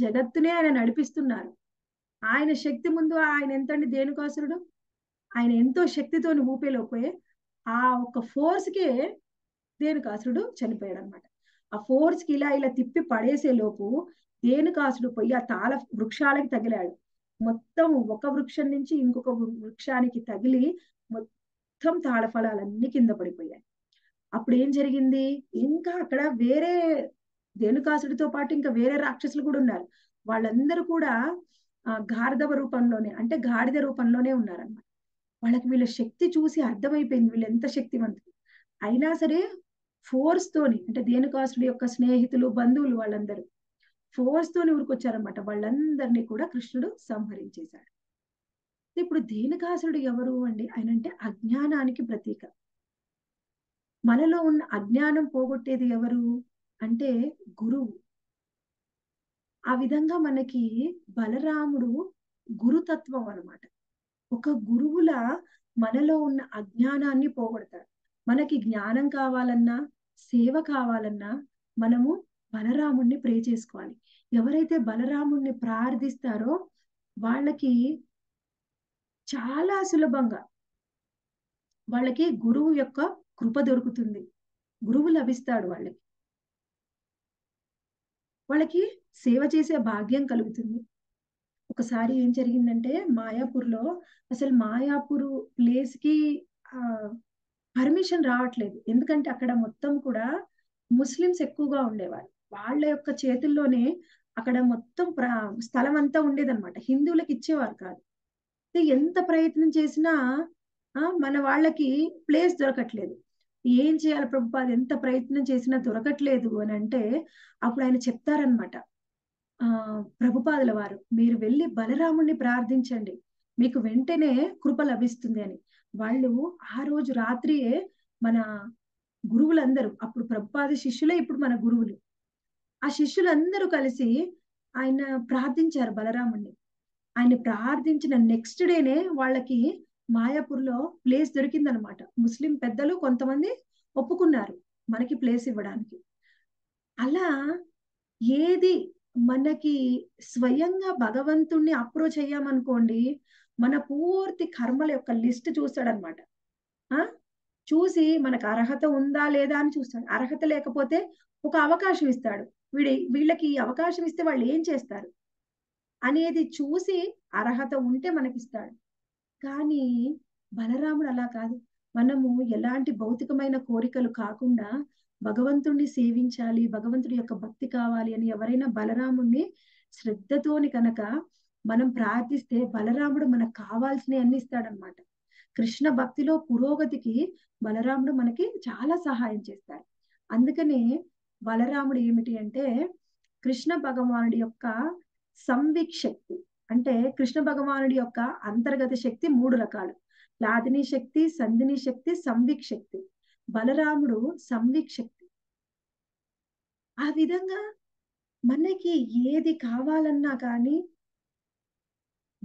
జగత్తునే ఆయన నడిపిస్తున్నారు. ఆయన శక్తి ముందు ఆయన ఎంతండి దేనుకాసురుడు, ఆయన ఎంతో శక్తితోని ఊపేలోపోయే ఆ ఒక్క ఫోర్స్కే దేనుకాసురుడు చనిపోయాడు అనమాట. ఆ ఫోర్స్కి ఇలా ఇలా తిప్పి పడేసేలోపు దేనుకాసురుడు పోయి ఆ తాళ వృక్షాలకి తగిలాడు. మొత్తం ఒక వృక్షం నుంచి ఇంకొక వృక్షానికి తగిలి మొత్తం తాళఫలాలన్నీ కింద పడిపోయాయి. అప్పుడు ఏం జరిగింది, ఇంకా అక్కడ వేరే దేనుకాసుడితో పాటు ఇంకా వేరే రాక్షసులు కూడా ఉన్నారు. వాళ్ళందరూ కూడా ఆ గార్ధవ రూపంలోనే అంటే గాడిద రూపంలోనే ఉన్నారన్నమాట. వాళ్ళకి వీళ్ళ శక్తి చూసి అర్థమైపోయింది వీళ్ళు ఎంత శక్తివంతులు. అయినా సరే ఫోర్స్ తోని, అంటే దేనుకాసుడి యొక్క స్నేహితులు బంధువులు వాళ్ళందరూ ఫోర్స్ తోని ఊరుకొచ్చారనమాట. వాళ్ళందరినీ కూడా కృష్ణుడు సంహరించేశాడు. ఇప్పుడు దేనుకాసురుడు ఎవరు అండి, ఆయన అంటే అజ్ఞానానికి ప్రతీక. మనలో ఉన్న అజ్ఞానం పోగొట్టేది ఎవరు అంటే గురువు. ఆ విధంగా మనకి బలరాముడు గురుతత్వం అనమాట. ఒక గురువుల మనలో ఉన్న అజ్ఞానాన్ని పోగొడతాడు. మనకి జ్ఞానం కావాలన్నా సేవ కావాలన్నా మనము బలరాముడిని ప్రే చేసుకోవాలి. ఎవరైతే బలరాముడిని ప్రార్థిస్తారో వాళ్ళకి చాలా సులభంగా వాళ్ళకి గురువు యొక్క కృప దొరుకుతుంది, గురువు లభిస్తాడు. వాళ్ళకి వాళ్ళకి సేవ చేసే భాగ్యం కలుగుతుంది. ఒకసారి ఏం జరిగిందంటే మాయాపూర్లో, అసలు మాయాపూరు ప్లేస్కి ఆ పర్మిషన్ రావట్లేదు. ఎందుకంటే అక్కడ మొత్తం కూడా ముస్లిమ్స్ ఎక్కువగా ఉండేవారు. వాళ్ళ యొక్క చేతుల్లోనే అక్కడ మొత్తం స్థలం అంతా ఉండేదన్నమాట, హిందువులకు ఇచ్చేవారు కాదు. ఎంత ప్రయత్నం చేసినా మన వాళ్ళకి ప్లేస్ దొరకట్లేదు. ఏం చేయాలి ప్రభువా, ఎంత ప్రయత్నం చేసినా దొరకట్లేదు అని అంటే అప్పుడు ఆయన చెప్తారనమాట, ఆ ప్రభుపాదుల వారు మీరు వెళ్ళి బలరాముడిని ప్రార్థించండి, మీకు వెంటనే కృప లభిస్తుంది అని. వాళ్ళు ఆ రోజు రాత్రియే మన గురువులందరూ, అప్పుడు ప్రభుపాద శిష్యులే ఇప్పుడు మన గురువులు, ఆ శిష్యులందరూ కలిసి ఆయన ప్రార్థించారు బలరాముడిని. ఆయన ప్రార్థించిన నెక్స్ట్ డేనే వాళ్ళకి మాయాపూర్లో ప్లేస్ దొరికిందనమాట. ముస్లిం పెద్దలు కొంతమంది ఒప్పుకున్నారు మనకి ప్లేస్ ఇవ్వడానికి. అలా ఏది మనకి స్వయంగా భగవంతుణ్ణి అప్రోచ్ అయ్యామనుకోండి, మన పూర్తి కర్మల యొక్క లిస్ట్ చూస్తాడనమాట. ఆ చూసి మనకు అర్హత ఉందా లేదా అని చూస్తాడు. అర్హత లేకపోతే ఒక అవకాశం ఇస్తాడు. వీడి వీళ్ళకి ఈ అవకాశం ఇస్తే వాళ్ళు ఏం చేస్తారు అనేది చూసి అర్హత ఉంటే మనకిస్తాడు. కానీ బలరాముడు అలా కాదు. మనము ఎలాంటి భౌతికమైన కోరికలు కాకుండా భగవంతుణ్ణి సేవించాలి, భగవంతుడి యొక్క భక్తి కావాలి అని ఎవరైనా బలరాముడిని శ్రద్ధతోని కనుక మనం ప్రార్థిస్తే బలరాముడు మనకు కావాల్సినవి అన్ని ఇస్తాడనమాట. కృష్ణ భక్తిలో పురోగతికి బలరాముడు మనకి చాలా సహాయం చేస్తారు. అందుకని బలరాముడు ఏమిటి అంటే కృష్ణ భగవానుడి యొక్క సంవిక్ శక్తి అంటే కృష్ణ భగవానుడి యొక్క అంతర్గత శక్తి మూడు రకాలు, లాదిని శక్తి, సంధిని శక్తి, సంవిక్ శక్తి. బలరాముడు సంవిక్ శక్తి. ఆ విధంగా మనకి ఏది కావాలన్నా కానీ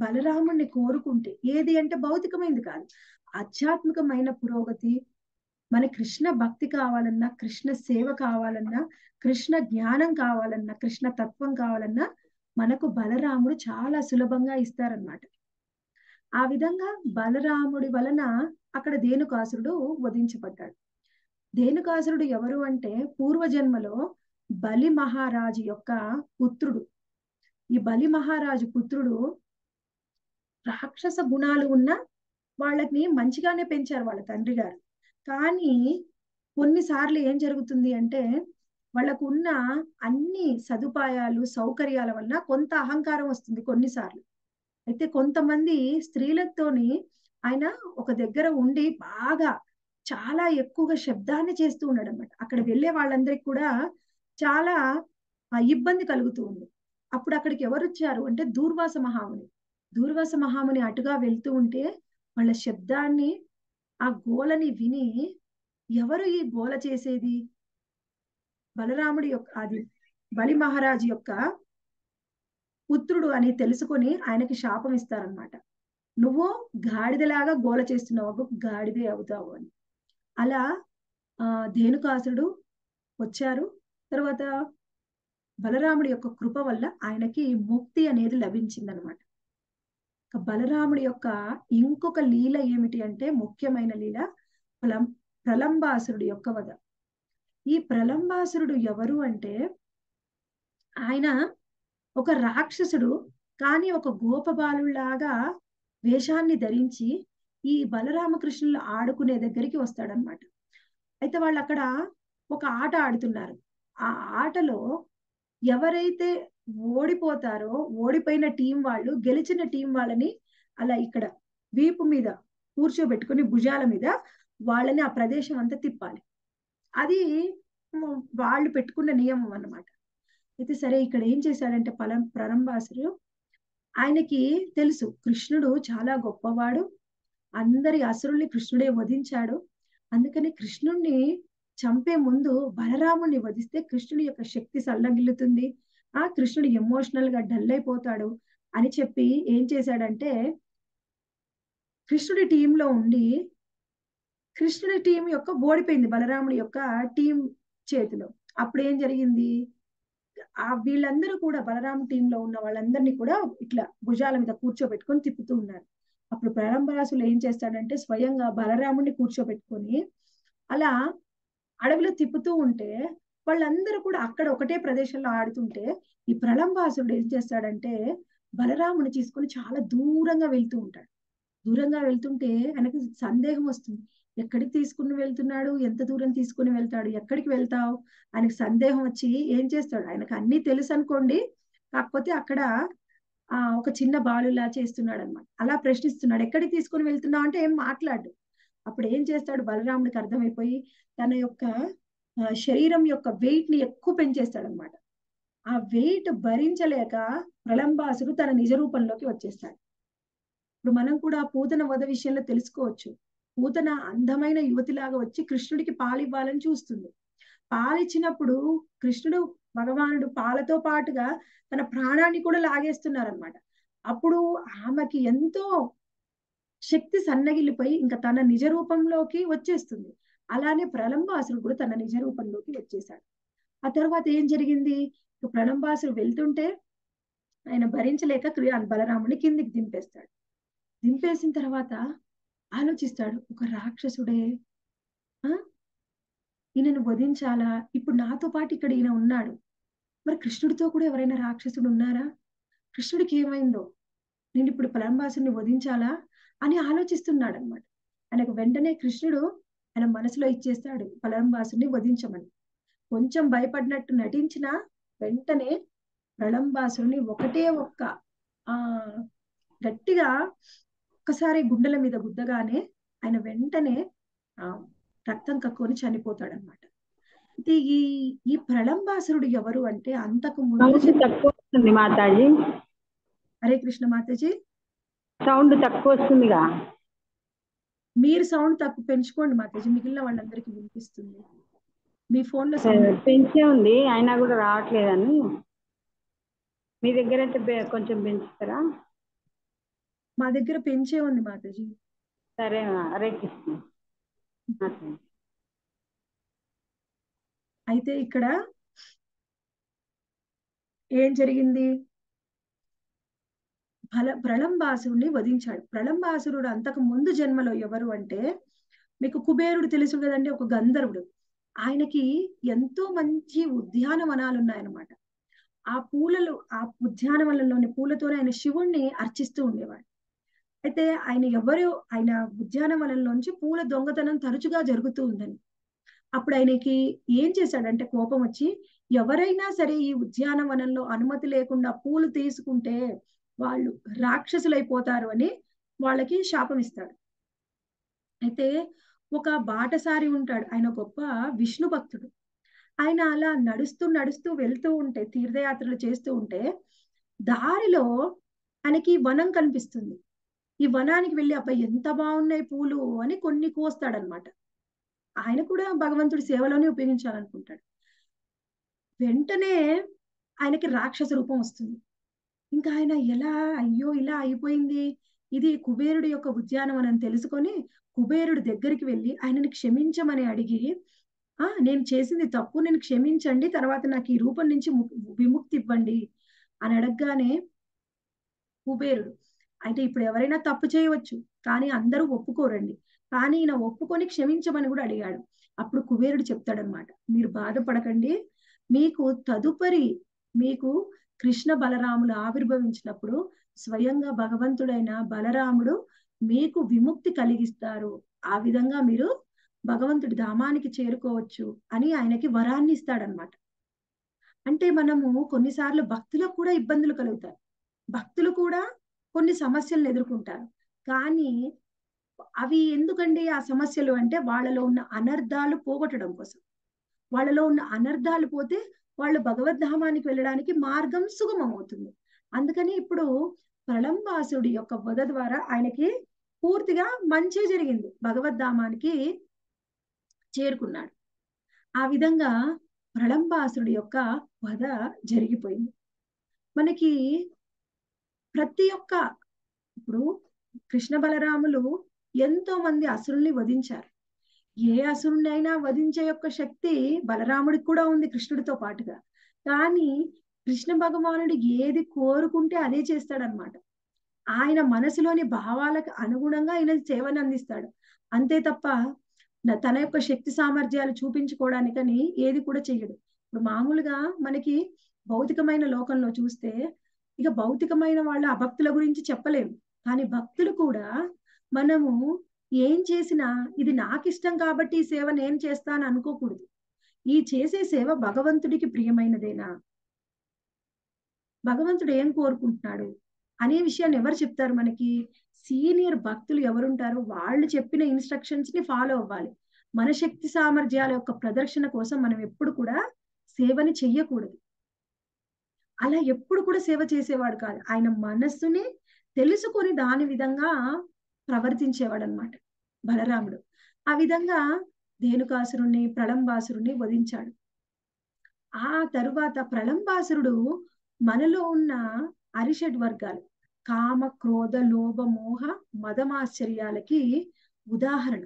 బలరాముడిని కోరుకుంటే, ఏది అంటే భౌతికమైనది కాదు, ఆధ్యాత్మికమైన పురోగతి, మన కృష్ణ భక్తి కావాలన్నా, కృష్ణ సేవ కావాలన్నా, కృష్ణ జ్ఞానం కావాలన్నా, కృష్ణ తత్వం కావాలన్నా మనకు బలరాముడు చాలా సులభంగా ఇస్తారన్నమాట. ఆ విధంగా బలరాముడి వలన అక్కడ ధేనుకాసురుడు వధించబడ్డాడు. ధేనుకాసురుడు ఎవరు అంటే పూర్వజన్మలో బలి మహారాజు యొక్క పుత్రుడు. ఈ బలి మహారాజు పుత్రుడు రాక్షస గుణాలు ఉన్న వాళ్ళని మంచిగానే పెంచారు వాళ్ళ తండ్రి గారు. కానీ కొన్నిసార్లు ఏం జరుగుతుంది అంటే వాళ్ళకు ఉన్న అన్ని సదుపాయాలు సౌకర్యాల వలన కొంత అహంకారం వస్తుంది కొన్నిసార్లు. అయితే కొంతమంది స్త్రీలతోని ఆయన ఒక దగ్గర ఉండి బాగా చాలా ఎక్కువగా శబ్దాన్ని చేస్తూ ఉన్నాడు అనమాట. అక్కడ వెళ్ళే వాళ్ళందరికీ కూడా చాలా ఇబ్బంది కలుగుతూ ఉంది. అప్పుడు అక్కడికి ఎవరు వచ్చారు అంటే దూర్వాస మహాముని. దూర్వాస మహాముని అటుగా వెళ్తూ ఉంటే వాళ్ళ శబ్దాన్ని, ఆ గోలని విని ఎవరు ఈ గోల చేసేది, బలరాముడి యొక్క అది బలి మహారాజు యొక్క పుత్రుడు అని తెలుసుకొని ఆయనకి శాపం ఇస్తారనమాట. నువ్వు గాడిదలాగా గోల చేస్తున్నావు, గాడిదే అవుతావు అని. అలా ఆ ధేనుకాసురుడు వచ్చారు. తర్వాత బలరాముడి యొక్క కృప వల్ల ఆయనకి ముక్తి అనేది లభించిందనమాట. బలరాముడి యొక్క ఇంకొక లీల ఏమిటి అంటే ముఖ్యమైన లీల ప్రలం ప్రలంబాసురుడు యొక్క వధ. ఈ ప్రలంబాసురుడు ఎవరు అంటే ఆయన ఒక రాక్షసుడు, కానీ ఒక గోప బాలులాగా వేషాన్ని ధరించి ఈ బలరామకృష్ణులు ఆడుకునే దగ్గరికి వస్తాడనమాట. అయితే వాళ్ళు అక్కడ ఒక ఆట ఆడుతున్నారు. ఆ ఆటలో ఎవరైతే ఓడిపోతారో, ఓడిపోయిన టీం వాళ్ళు గెలిచిన టీం వాళ్ళని అలా ఇక్కడ వీపు మీద కూర్చోబెట్టుకుని భుజాల మీద వాళ్ళని ఆ ప్రదేశం అంతా తిప్పాలి. అది వాళ్ళు పెట్టుకున్న నియమం అన్నమాట. అయితే సరే ఇక్కడ ఏం చేశాడంటే పలం ప్రలంబాసురుడు ఆయనకి తెలుసు కృష్ణుడు చాలా గొప్పవాడు, అందరి అసురుల్ని కృష్ణుడే వధించాడు. అందుకని కృష్ణుణ్ణి చంపే ముందు బలరాముడిని వధిస్తే కృష్ణుడి యొక్క శక్తి సల్లగిల్లుతుంది, ఆ కృష్ణుడు ఎమోషనల్ గా డల్ అయిపోతాడు అని చెప్పి ఏం చేశాడంటే కృష్ణుడి టీంలో ఉండి, కృష్ణుడి టీం యొక్క ఓడిపోయింది బలరాముడి యొక్క టీం చేతిలో. అప్పుడు ఏం జరిగింది, ఆ వీళ్ళందరూ కూడా బలరాము టీంలో ఉన్న వాళ్ళందరినీ కూడా ఇట్లా భుజాల మీద కూర్చోబెట్టుకొని తిప్పుతూ ఉన్నారు. అప్పుడు ప్రలంబాసురుడు ఏం చేస్తాడంటే స్వయంగా బలరాముడిని కూర్చోబెట్టుకొని అలా అడవిలో తిప్పుతూ ఉంటే వాళ్ళందరూ కూడా అక్కడ ఒకటే ప్రదేశంలో ఆడుతుంటే ఈ ప్రలంబాసురుడు ఏం చేస్తాడంటే బలరాముని తీసుకొని చాలా దూరంగా వెళ్తూ ఉంటాడు. దూరంగా వెళ్తుంటే ఆయనకు సందేహం వస్తుంది, ఎక్కడికి తీసుకుని వెళ్తున్నాడు, ఎంత దూరం తీసుకుని వెళ్తాడు, ఎక్కడికి వెళ్తావు ఆయనకు సందేహం వచ్చి ఏం చేస్తాడు, ఆయనకు అన్ని తెలుసు అనుకోండి, కాకపోతే అక్కడ ఆ ఒక చిన్న బాలులా చేస్తున్నాడు అనమాట. అలా ప్రశ్నిస్తున్నాడు, ఎక్కడికి తీసుకుని వెళ్తున్నావు అంటే ఏం మాట్లాడు. అప్పుడు ఏం చేస్తాడు బలరాముడికి అర్థమైపోయి తన యొక్క శరీరం యొక్క వెయిట్ ని ఎక్కువ పెంచేస్తాడు అనమాట. ఆ వెయిట్ భరించలేక ప్రలంబాసుడు తన నిజ రూపంలోకి వచ్చేస్తాడు. ఇప్పుడు మనం కూడా పూతన వధ విషయంలో తెలుసుకోవచ్చు. పూతన అందమైన యువతిలాగా వచ్చి కృష్ణుడికి పాలివ్వాలని చూస్తుంది. పాలిచ్చినప్పుడు కృష్ణుడు భగవానుడు పాలతో పాటుగా తన ప్రాణాన్ని కూడా లాగేస్తున్నారనమాట. అప్పుడు ఆమెకి ఎంతో శక్తి సన్నగిల్లిపోయి ఇంకా తన నిజ రూపంలోకి వచ్చేస్తుంది. అలానే ప్రలంబాసురుడు కూడా తన నిజ రూపంలోకి వచ్చేసాడు. ఆ తర్వాత ఏం జరిగింది, ప్రలంబాసురుడు వెళ్తుంటే ఆయన భరించలేక బలరాముడిని కిందికి దింపేస్తాడు. దింపేసిన తర్వాత ఆలోచిస్తాడు, ఒక రాక్షసుడే ఆ ఈయనను వధించాలా, ఇప్పుడు నాతో పాటు ఇక్కడ ఈయన ఉన్నాడు, మరి కృష్ణుడితో కూడా ఎవరైనా రాక్షసుడు ఉన్నారా, కృష్ణుడికి ఏమైందో, నేను ఇప్పుడు ప్రలంబాసురుడిని వధించాలా అని ఆలోచిస్తున్నాడు అనమాట. ఆయనకు వెంటనే కృష్ణుడు ఆయన మనసులో ఇచ్చేస్తాడు ప్రలంబాసురుడిని వధించమని. కొంచెం భయపడినట్టు నటించిన వెంటనే ప్రలంబాసురుడిని ఒకటే ఒక్క ఆ గట్టిగా ఒక్కసారి గుండెల మీద గుద్దగానే ఆయన వెంటనే ఆ రక్తం కక్కుని చనిపోతాడనమాట. అంటే ఈ ఈ ప్రళంబాసురుడు ఎవరు అంటే అంతకు ముందు తక్కువ వస్తుంది మాతాజీ. హరే కృష్ణ మాతాజీ, సౌండ్ తక్కువ వస్తుందిగా, మీరు సౌండ్ తక్కువ పెంచుకోండి మాతాజీ, మిగిలిన వాళ్ళందరికీ వినిపిస్తుంది. మీ ఫోన్ లో పెంచే ఉంది అయినా కూడా రావట్లేదని, మీ దగ్గర అయితే కొంచెం పెంచుతారా? మా దగ్గర పెంచే ఉంది మాతాజీ. సరే, హరే కృష్ణ. అయితే ఇక్కడ ఏం జరిగింది, ఫల ప్రళంబాసురుడిని వధించాడు. ప్రళంబాసురుడు అంతకు ముందు జన్మలో ఎవరు అంటే, మీకు కుబేరుడు తెలుసు కదండి, ఒక గంధర్వుడు. ఆయనకి ఎంతో మంచి ఉద్యానవనాలు ఉన్నాయన్నమాట. ఆ పూలలో ఆ ఉద్యానవనంలోని పూలతోనే ఆయన శివుణ్ణి అర్చిస్తూ ఉండేవాడు. అయితే ఆయన ఎవరు, ఆయన ఉద్యానవనంలోంచి పూల దొంగతనం తరచుగా జరుగుతూ ఉందని అప్పుడు ఆయనకి ఏం చేశాడంటే కోపం వచ్చి, ఎవరైనా సరే ఈ ఉద్యానవనంలో అనుమతి లేకుండా పూలు తీసుకుంటే వాళ్ళు రాక్షసులైపోతారు అని వాళ్ళకి శాపం ఇస్తాడు. అయితే ఒక బాటసారి ఉంటాడు, ఆయన గొప్ప విష్ణు భక్తుడు. ఆయన అలా నడుస్తూ నడుస్తూ వెళ్తూ ఉంటే, తీర్థయాత్రలు చేస్తూ ఉంటే దారిలో ఆయనకి వనం కనిపిస్తుంది. ఈ వనానికి వెళ్ళి అబ్బాయి ఎంత బాగున్నాయి పూలు అని కొన్ని కోస్తాడనమాట. ఆయన కూడా భగవంతుడి సేవలోనే ఉపయోగించాలనుకుంటాడు. వెంటనే ఆయనకి రాక్షస రూపం వస్తుంది. ఇంకా ఆయన ఎలా, అయ్యో ఇలా అయిపోయింది, ఇది కుబేరుడి యొక్క ఉద్యానవనం తెలుసుకొని కుబేరుడి దగ్గరికి వెళ్ళి ఆయనని క్షమించమని అడిగి, ఆ నేను చేసింది తప్పు, నేను క్షమించండి, తర్వాత నాకు ఈ రూపం నుంచి విముక్తి ఇవ్వండి అని అడగగానే కుబేరుడు, అయితే ఇప్పుడు ఎవరైనా తప్పు చేయవచ్చు కానీ అందరూ ఒప్పుకోరండి, కానీ ఈయన ఒప్పుకొని క్షమించమని కూడా అడిగాడు. అప్పుడు కుబేరుడు చెప్తాడనమాట, మీరు బాధపడకండి, మీకు తదుపరి మీకు కృష్ణ బలరాములు ఆవిర్భవించినప్పుడు స్వయంగా భగవంతుడైన బలరాముడు మీకు విముక్తి కలిగిస్తారు, ఆ విధంగా మీరు భగవంతుడి ధామానికి చేరుకోవచ్చు అని ఆయనకి వరాన్ని ఇస్తాడనమాట. అంటే మనము కొన్నిసార్లు భక్తులకు కూడా ఇబ్బందులు కలుగుతాయి, భక్తులు కూడా కొన్ని సమస్యలను ఎదుర్కొంటారు. కానీ అవి ఎందుకండి ఆ సమస్యలు అంటే, వాళ్ళలో ఉన్న అనర్థాలు పోగొట్టడం కోసం. వాళ్ళలో ఉన్న అనర్థాలు పోతే వాళ్ళు భగవద్ధామానికి వెళ్ళడానికి మార్గం సుగమం అవుతుంది. అందుకని ఇప్పుడు ప్రళంబాసుడి యొక్క వధ ద్వారా ఆయనకి పూర్తిగా మంచి జరిగింది, భగవద్ధామానికి చేరుకున్నాడు. ఆ విధంగా ప్రళంబాసుడి యొక్క వధ జరిగిపోయింది. మనకి ప్రతి ఒక్క ఇప్పుడు కృష్ణ బలరాములు ఎంతో మంది అసురుల్ని వధించారు. ఏ అసురుణ్ణైనా వధించే యొక్క శక్తి బలరాముడికి కూడా ఉంది, కృష్ణుడితో పాటుగా. కానీ కృష్ణ భగవానుడు ఏది కోరుకుంటే అదే చేస్తాడనమాట. ఆయన మనసులోని భావాలకు అనుగుణంగా ఆయన సేవను అందిస్తాడు, అంతే తప్ప తన యొక్క శక్తి సామర్థ్యాలు చూపించుకోవడానికని ఏది కూడా చెయ్యడు. ఇప్పుడు మామూలుగా మనకి భౌతికమైన లోకంలో చూస్తే ఇక భౌతికమైన వాళ్ళ అభక్తుల గురించి చెప్పలేము, కానీ భక్తులు కూడా మనము ఏం చేసినా ఇది నాకు ఇష్టం కాబట్టి ఈ సేవ నేను చేస్తాను అనుకోకూడదు. ఈ చేసే సేవ భగవంతుడికి ప్రియమైనదేనా, భగవంతుడు ఏం కోరుకుంటున్నాడు అనే విషయాన్ని ఎవరు చెప్తారు, మనకి సీనియర్ భక్తులు ఎవరుంటారో వాళ్ళు చెప్పిన ఇన్స్ట్రక్షన్స్ ని ఫాలో అవ్వాలి. మన శక్తి సామర్థ్యాల యొక్క ప్రదర్శన కోసం మనం ఎప్పుడు కూడా సేవని చెయ్యకూడదు. అలా ఎప్పుడు కూడా సేవ చేసేవాడు కాదు, ఆయన మనస్సుని తెలుసుకొని దాని విధంగా ప్రవర్తించేవాడు అనమాట బలరాముడు. ఆ విధంగా ధేనుకాసురుణ్ణి, ప్రళంబాసురుణ్ణి వధించాడు. ఆ తరువాత ప్రళంబాసురుడు మనలో ఉన్న అరిషడ్ వర్గాలు కామ క్రోధ లోభ మోహ మదమాశ్చర్యాలకి ఉదాహరణ.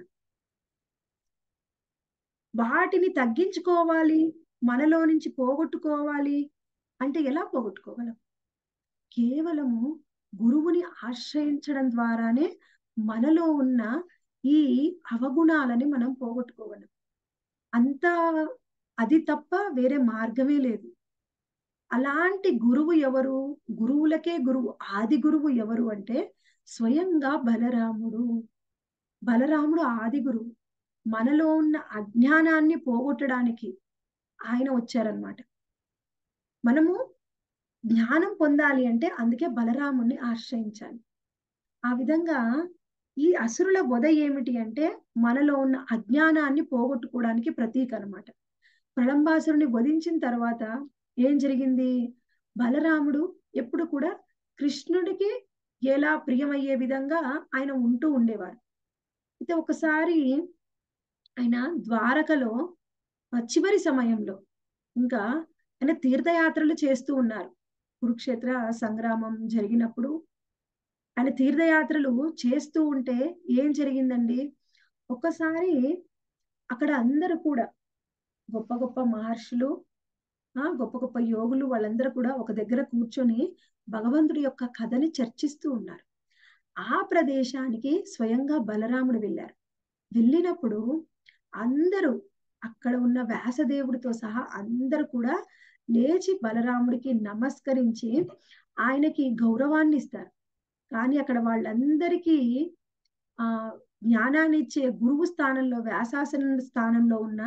వాటిని తగ్గించుకోవాలి, మనలో నుంచి పోగొట్టుకోవాలి అంటే ఎలా పోగొట్టుకోగలం, కేవలము గురువుని ఆశ్రయించడం ద్వారానే మనలో ఉన్న ఈ అవగుణాలని మనం పోగొట్టుకోగలం, అంత అది తప్ప వేరే మార్గమే లేదు. అలాంటి గురువు ఎవరు, గురువులకే గురువు, ఆది గురువు ఎవరు అంటే స్వయంగా బలరాముడు. బలరాముడు ఆది గురువు, మనలో ఉన్న అజ్ఞానాన్ని పోగొట్టడానికి ఆయన వచ్చారనమాట. మనము జ్ఞానం పొందాలి అంటే అందుకే బలరాముడిని ఆశ్రయించాలి. ఆ విధంగా ఈ అసురుల వధ ఏమిటి అంటే మనలో ఉన్న అజ్ఞానాన్ని పోగొట్టుకోవడానికి ప్రతీక అనమాట. ప్రళంబాసురుని వధించిన తర్వాత ఏం జరిగింది? బలరాముడు ఎప్పుడు కూడా కృష్ణుడికి ఎలా ప్రియమయ్యే విధంగా ఆయన ఉంటూ ఉండేవారు. అయితే ఒకసారి ఆయన ద్వారకలో చివరి సమయంలో ఇంకా ఆయన తీర్థయాత్రలు చేస్తూ ఉన్నారు. కురుక్షేత్ర సంగ్రామం జరిగినప్పుడు ఆయన తీర్థయాత్రలు చేస్తూ ఉంటే ఏం జరిగిందండి, ఒక్కసారి అక్కడ అందరూ కూడా గొప్ప గొప్ప మహర్షులు గొప్ప గొప్ప యోగులు వాళ్ళందరూ కూడా ఒక దగ్గర కూర్చొని భగవంతుడి యొక్క కథని చర్చిస్తూ ఉన్నారు. ఆ ప్రదేశానికి స్వయంగా బలరాముడు వెళ్ళారు. వెళ్ళినప్పుడు అందరూ అక్కడ ఉన్న వ్యాసదేవుడితో సహా అందరూ కూడా లేచి బలరాముడికి నమస్కరించి ఆయనకి గౌరవాన్ని ఇస్తారు. కానీ అక్కడ వాళ్ళందరికీ ఆ జ్ఞానాన్ని ఇచ్చే గురువు స్థానంలో వ్యాసాసన స్థానంలో ఉన్న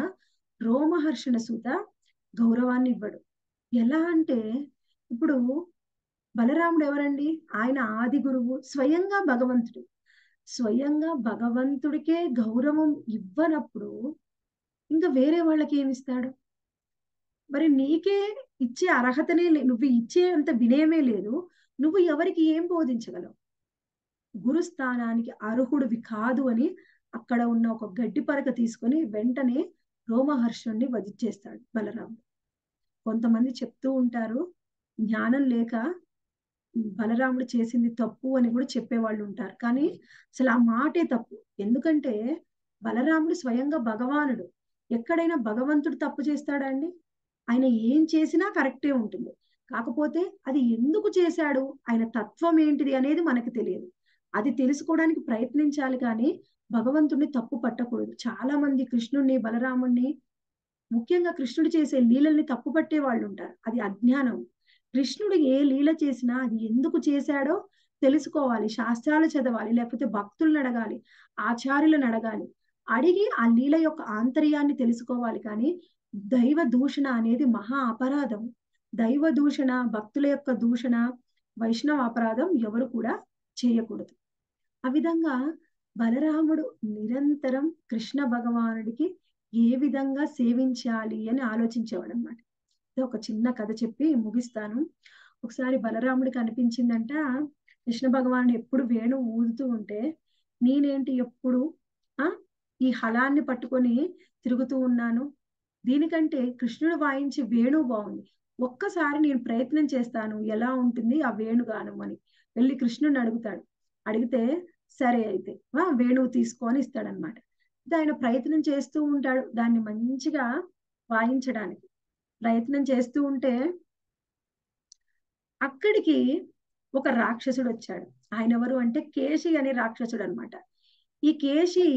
రోమహర్షణ సూత గౌరవాన్ని ఇవ్వడు. ఎలా అంటే ఇప్పుడు బలరాముడు ఎవరండి, ఆయన ఆది గురువు, స్వయంగా భగవంతుడు. స్వయంగా భగవంతుడికే గౌరవం ఇవ్వనప్పుడు ఇంకా వేరే వాళ్ళకి ఏమిస్తాడు? మరి నీకే ఇచ్చే అర్హతనే లేదు, నువ్వు ఇచ్చే అంత వినయమే లేదు, నువ్వు ఎవరికి ఏం బోధించగలవు? గురుస్థానానికి అర్హుడివి కాదు అని అక్కడ ఉన్న ఒక గడ్డి పరక తీసుకొని వెంటనే రోమహర్షుణ్ణి వధించేస్తాడు బలరాముడు. కొంతమంది చెప్తూ ఉంటారు జ్ఞానం లేక బలరాముడు చేసింది తప్పు అని కూడా చెప్పేవాళ్ళు ఉంటారు. కానీ అసలు ఆ మాటే తప్పు. ఎందుకంటే బలరాముడు స్వయంగా భగవానుడు. ఎక్కడైనా భగవంతుడు తప్పు చేస్తాడా అండి? ఆయన ఏం చేసినా కరెక్టే ఉంటుంది. కాకపోతే అది ఎందుకు చేశాడు, ఆయన తత్వం ఏంటిది అనేది మనకు తెలియదు. అది తెలుసుకోవడానికి ప్రయత్నించాలి కానీ భగవంతుడిని తప్పు పట్టకూడదు. చాలా మంది కృష్ణుడిని బలరాముడిని ముఖ్యంగా కృష్ణుడు చేసే లీలల్ని తప్పు పట్టే వాళ్ళు ఉంటారు. అది అజ్ఞానం. కృష్ణుడు ఏ లీల చేసినా అది ఎందుకు చేశాడో తెలుసుకోవాలి, శాస్త్రాలు చదవాలి, లేకపోతే భక్తులను అడగాలి, ఆచార్యులను అడగాలి, అడిగి ఆ లీల యొక్క ఆంతర్యాన్ని తెలుసుకోవాలి. కానీ దైవ దూషణ అనేది మహా అపరాధం. దైవ దూషణ, భక్తుల యొక్క దూషణ, వైష్ణవ అపరాధం ఎవరు కూడా చేయకూడదు. ఆ విధంగా బలరాముడు నిరంతరం కృష్ణ భగవానుడికి ఏ విధంగా సేవించాలి అని ఆలోచించేవాడు అనమాట. ఒక చిన్న కథ చెప్పి ముగిస్తాను. ఒకసారి బలరాముడికి అనిపించిందంట కృష్ణ భగవానుడు ఎప్పుడు వేణు ఊదుతూ ఉంటే నేనేంటి ఎప్పుడు ఆ ఈ హలాన్ని పట్టుకొని తిరుగుతూ ఉన్నాను, దీనికంటే కృష్ణుడు వాయించి వేణు బాగుంది, ఒక్కసారి నేను ప్రయత్నం చేస్తాను ఎలా ఉంటుంది ఆ వేణుగానం అని వెళ్ళి కృష్ణుడిని అడుగుతాడు. అడిగితే సరే అయితే ఆ వేణువు తీసుకొని ఇస్తాడనమాట. ఆయన ప్రయత్నం చేస్తూ ఉంటాడు దాన్ని మంచిగా వాయించడానికి. ప్రయత్నం చేస్తూ ఉంటే అక్కడికి ఒక రాక్షసుడు వచ్చాడు. ఆయన ఎవరు అంటే కేశి అనే రాక్షసుడు అనమాట. ఈ కేశి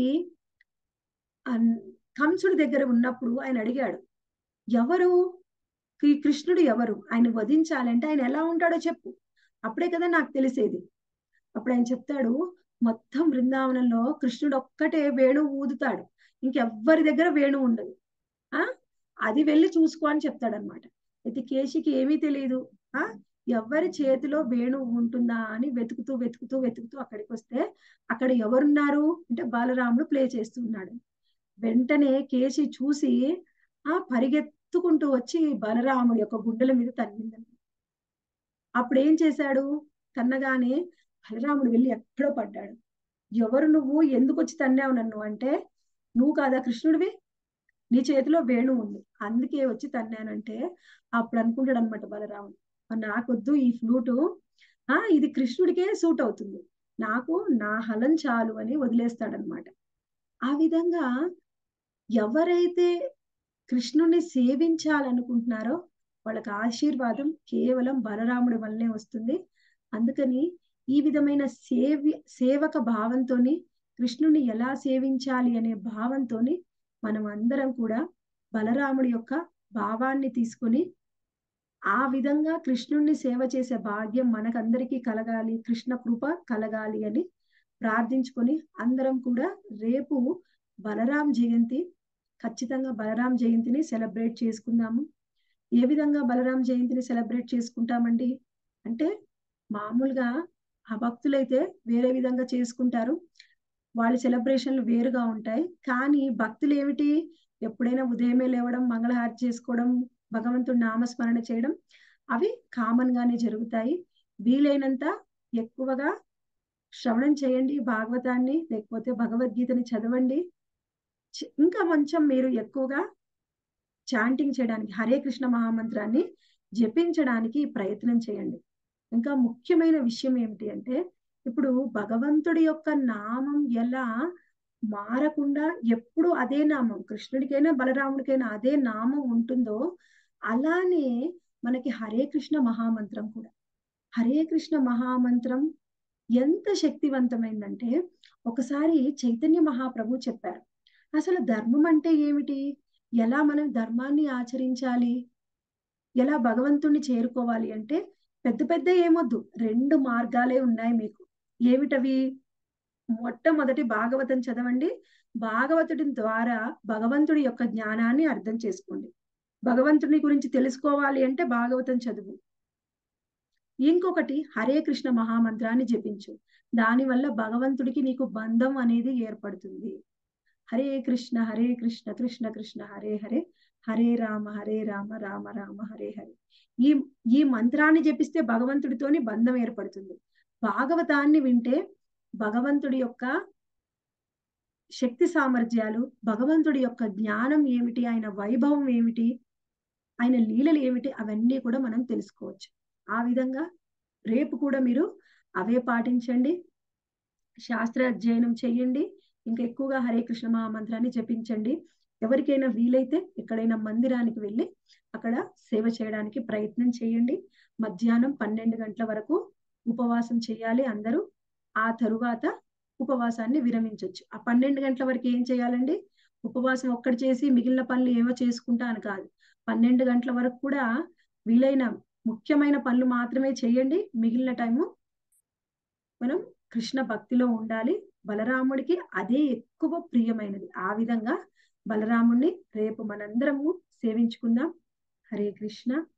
కంసుడి దగ్గర ఉన్నప్పుడు ఆయన అడిగాడు ఎవరు ఈ కృష్ణుడు, ఎవరు, ఆయన వధించాలంటే ఆయన ఎలా ఉంటాడో చెప్పు, అప్పుడే కదా నాకు తెలిసేది. అప్పుడు ఆయన చెప్తాడు మొత్తం బృందావనంలో కృష్ణుడు ఒక్కటే వేణువు ఊదుతాడు, ఇంకెవ్వరి దగ్గర వేణువు ఉండదు, ఆ అది వెళ్ళి చూసుకో అని చెప్తాడు అనమాట. అయితే కేశికి ఏమీ తెలియదు, ఆ ఎవరి చేతిలో వేణువు ఉంటుందా అని వెతుకుతూ వెతుకుతూ వెతుకుతూ అక్కడికి వస్తే అక్కడ ఎవరున్నారు అంటే బాలరాముడు ప్లే చేస్తున్నాడు. వెంటనే కేశి చూసి ఆ పరిగెత్తుకుంటూ వచ్చి బలరాముడి యొక్క గుండెల మీద తన్నిందనమాట. అప్పుడు ఏం చేశాడు, తన్నగానే బలరాముడు వెళ్ళి ఎక్కడో పడ్డాడు. ఎవరు నువ్వు, ఎందుకు వచ్చి తన్నావు నన్ను అంటే నువ్వు కాదా కృష్ణుడివి, నీ చేతిలో వేణు ఉంది అందుకే వచ్చి తన్నానంటే అప్పుడు అనుకుంటాడు అనమాట బలరాముడు నాకొద్దు ఈ ఫ్లూటు, ఆ ఇది కృష్ణుడికే సూట్ అవుతుంది, నాకు నా హలం చాలు అని వదిలేస్తాడనమాట. ఆ విధంగా ఎవరైతే కృష్ణుడిని సేవించాలనుకుంటున్నారో వాళ్ళకి ఆశీర్వాదం కేవలం బలరాముడి వల్లనే వస్తుంది. అందుకని ఈ విధమైన సేవి సేవక భావంతో కృష్ణుడిని ఎలా సేవించాలి అనే భావంతో మనం అందరం కూడా బలరాముడి యొక్క భావాన్ని తీసుకొని ఆ విధంగా కృష్ణుడిని సేవ చేసే భాగ్యం మనకందరికీ కలగాలి, కృష్ణ కృప కలగాలి అని ప్రార్థించుకొని అందరం కూడా రేపు బలరాం జయంతి, ఖచ్చితంగా బలరాం జయంతిని సెలబ్రేట్ చేసుకుందాము. ఏ విధంగా బలరాం జయంతిని సెలబ్రేట్ చేసుకుంటామండి అంటే మామూలుగా ఆ భక్తులైతే వేరే విధంగా చేసుకుంటారు, వాళ్ళ సెలబ్రేషన్లు వేరుగా ఉంటాయి. కానీ భక్తులు ఏమిటి ఎప్పుడైనా ఉదయమే లేవడం మంగళహారతి చేసుకోవడం భగవంతుడి నామస్మరణ చేయడం అవి కామన్ గానే జరుగుతాయి. వీలైనంత ఎక్కువగా శ్రవణం చేయండి, భాగవతాన్ని లేకపోతే భగవద్గీతని చదవండి. ఇంకా కొంచెం మీరు ఎక్కువగా చాంటింగ్ చేయడానికి హరే కృష్ణ మహామంత్రాన్ని జపించడానికి ప్రయత్నం చేయండి. ఇంకా ముఖ్యమైన విషయం ఏమిటి అంటే ఇప్పుడు భగవంతుడి యొక్క నామం ఎలా మారకుండా ఎప్పుడు అదే నామం కృష్ణుడికైనా బలరాముడికైనా అదే నామం ఉంటుందో అలానే మనకి హరే కృష్ణ మహామంత్రం కూడా. హరే కృష్ణ మహామంత్రం ఎంత శక్తివంతమైందంటే ఒకసారి చైతన్య మహాప్రభు చెప్పారు అసలు ధర్మం అంటే ఏమిటి, ఎలా మనం ధర్మాన్ని ఆచరించాలి, ఎలా భగవంతుణ్ణి చేరుకోవాలి అంటే పెద్ద పెద్ద ఏమొద్దు, రెండు మార్గాలే ఉన్నాయి మీకు. ఏమిటవి? మొట్టమొదటి భాగవతం చదవండి, భాగవతుడి ద్వారా భగవంతుడి యొక్క జ్ఞానాన్ని అర్థం చేసుకోండి. భగవంతుడి గురించి తెలుసుకోవాలి అంటే భాగవతం చదువు. ఇంకొకటి హరే కృష్ణ మహామంత్రాన్ని జపించు, దానివల్ల భగవంతుడికి నీకు బంధం అనేది ఏర్పడుతుంది. హరే కృష్ణ హరే కృష్ణ కృష్ణ కృష్ణ హరే హరే హరే రామ హరే రామ రామ రామ హరే హరే ఈ ఈ మంత్రాన్ని జపిస్తే భగవంతుడితోని బంధం ఏర్పడుతుంది. భాగవతాన్ని వింటే భగవంతుడి యొక్క శక్తి సామర్థ్యాలు, భగవంతుడి యొక్క జ్ఞానం ఏమిటి, ఆయన వైభవం ఏమిటి, ఆయన లీలలు ఏమిటి అవన్నీ కూడా మనం తెలుసుకోవచ్చు. ఆ విధంగా రేపు కూడా మీరు అవే పాటించండి, శాస్త్ర అధ్యయనం చేయండి, ఇంకా ఎక్కువగా హరే కృష్ణ మహామంత్రాన్ని జపించండి. ఎవరికైనా వీలైతే ఎక్కడైనా మందిరానికి వెళ్ళి అక్కడ సేవ చేయడానికి ప్రయత్నం చేయండి. మధ్యాహ్నం పన్నెండు గంటల వరకు ఉపవాసం చేయాలి అందరూ. ఆ తరువాత ఉపవాసాన్ని విరమించవచ్చు. ఆ పన్నెండు గంటల వరకు ఏం చేయాలండి, ఉపవాసం ఒక్కటి చేసి మిగిలిన పనులు ఏవో చేసుకుంటా అని కాదు, పన్నెండు గంటల వరకు కూడా వీలైన ముఖ్యమైన పనులు మాత్రమే చేయండి. మిగిలిన టైము మనం కృష్ణ భక్తిలో ఉండాలి, బలరాముడికి అదే ఎక్కువ ప్రియమైనది. ఆ విధంగా బలరాముడిని రేపు మనందరము సేవించుకుందాం. హరే కృష్ణ.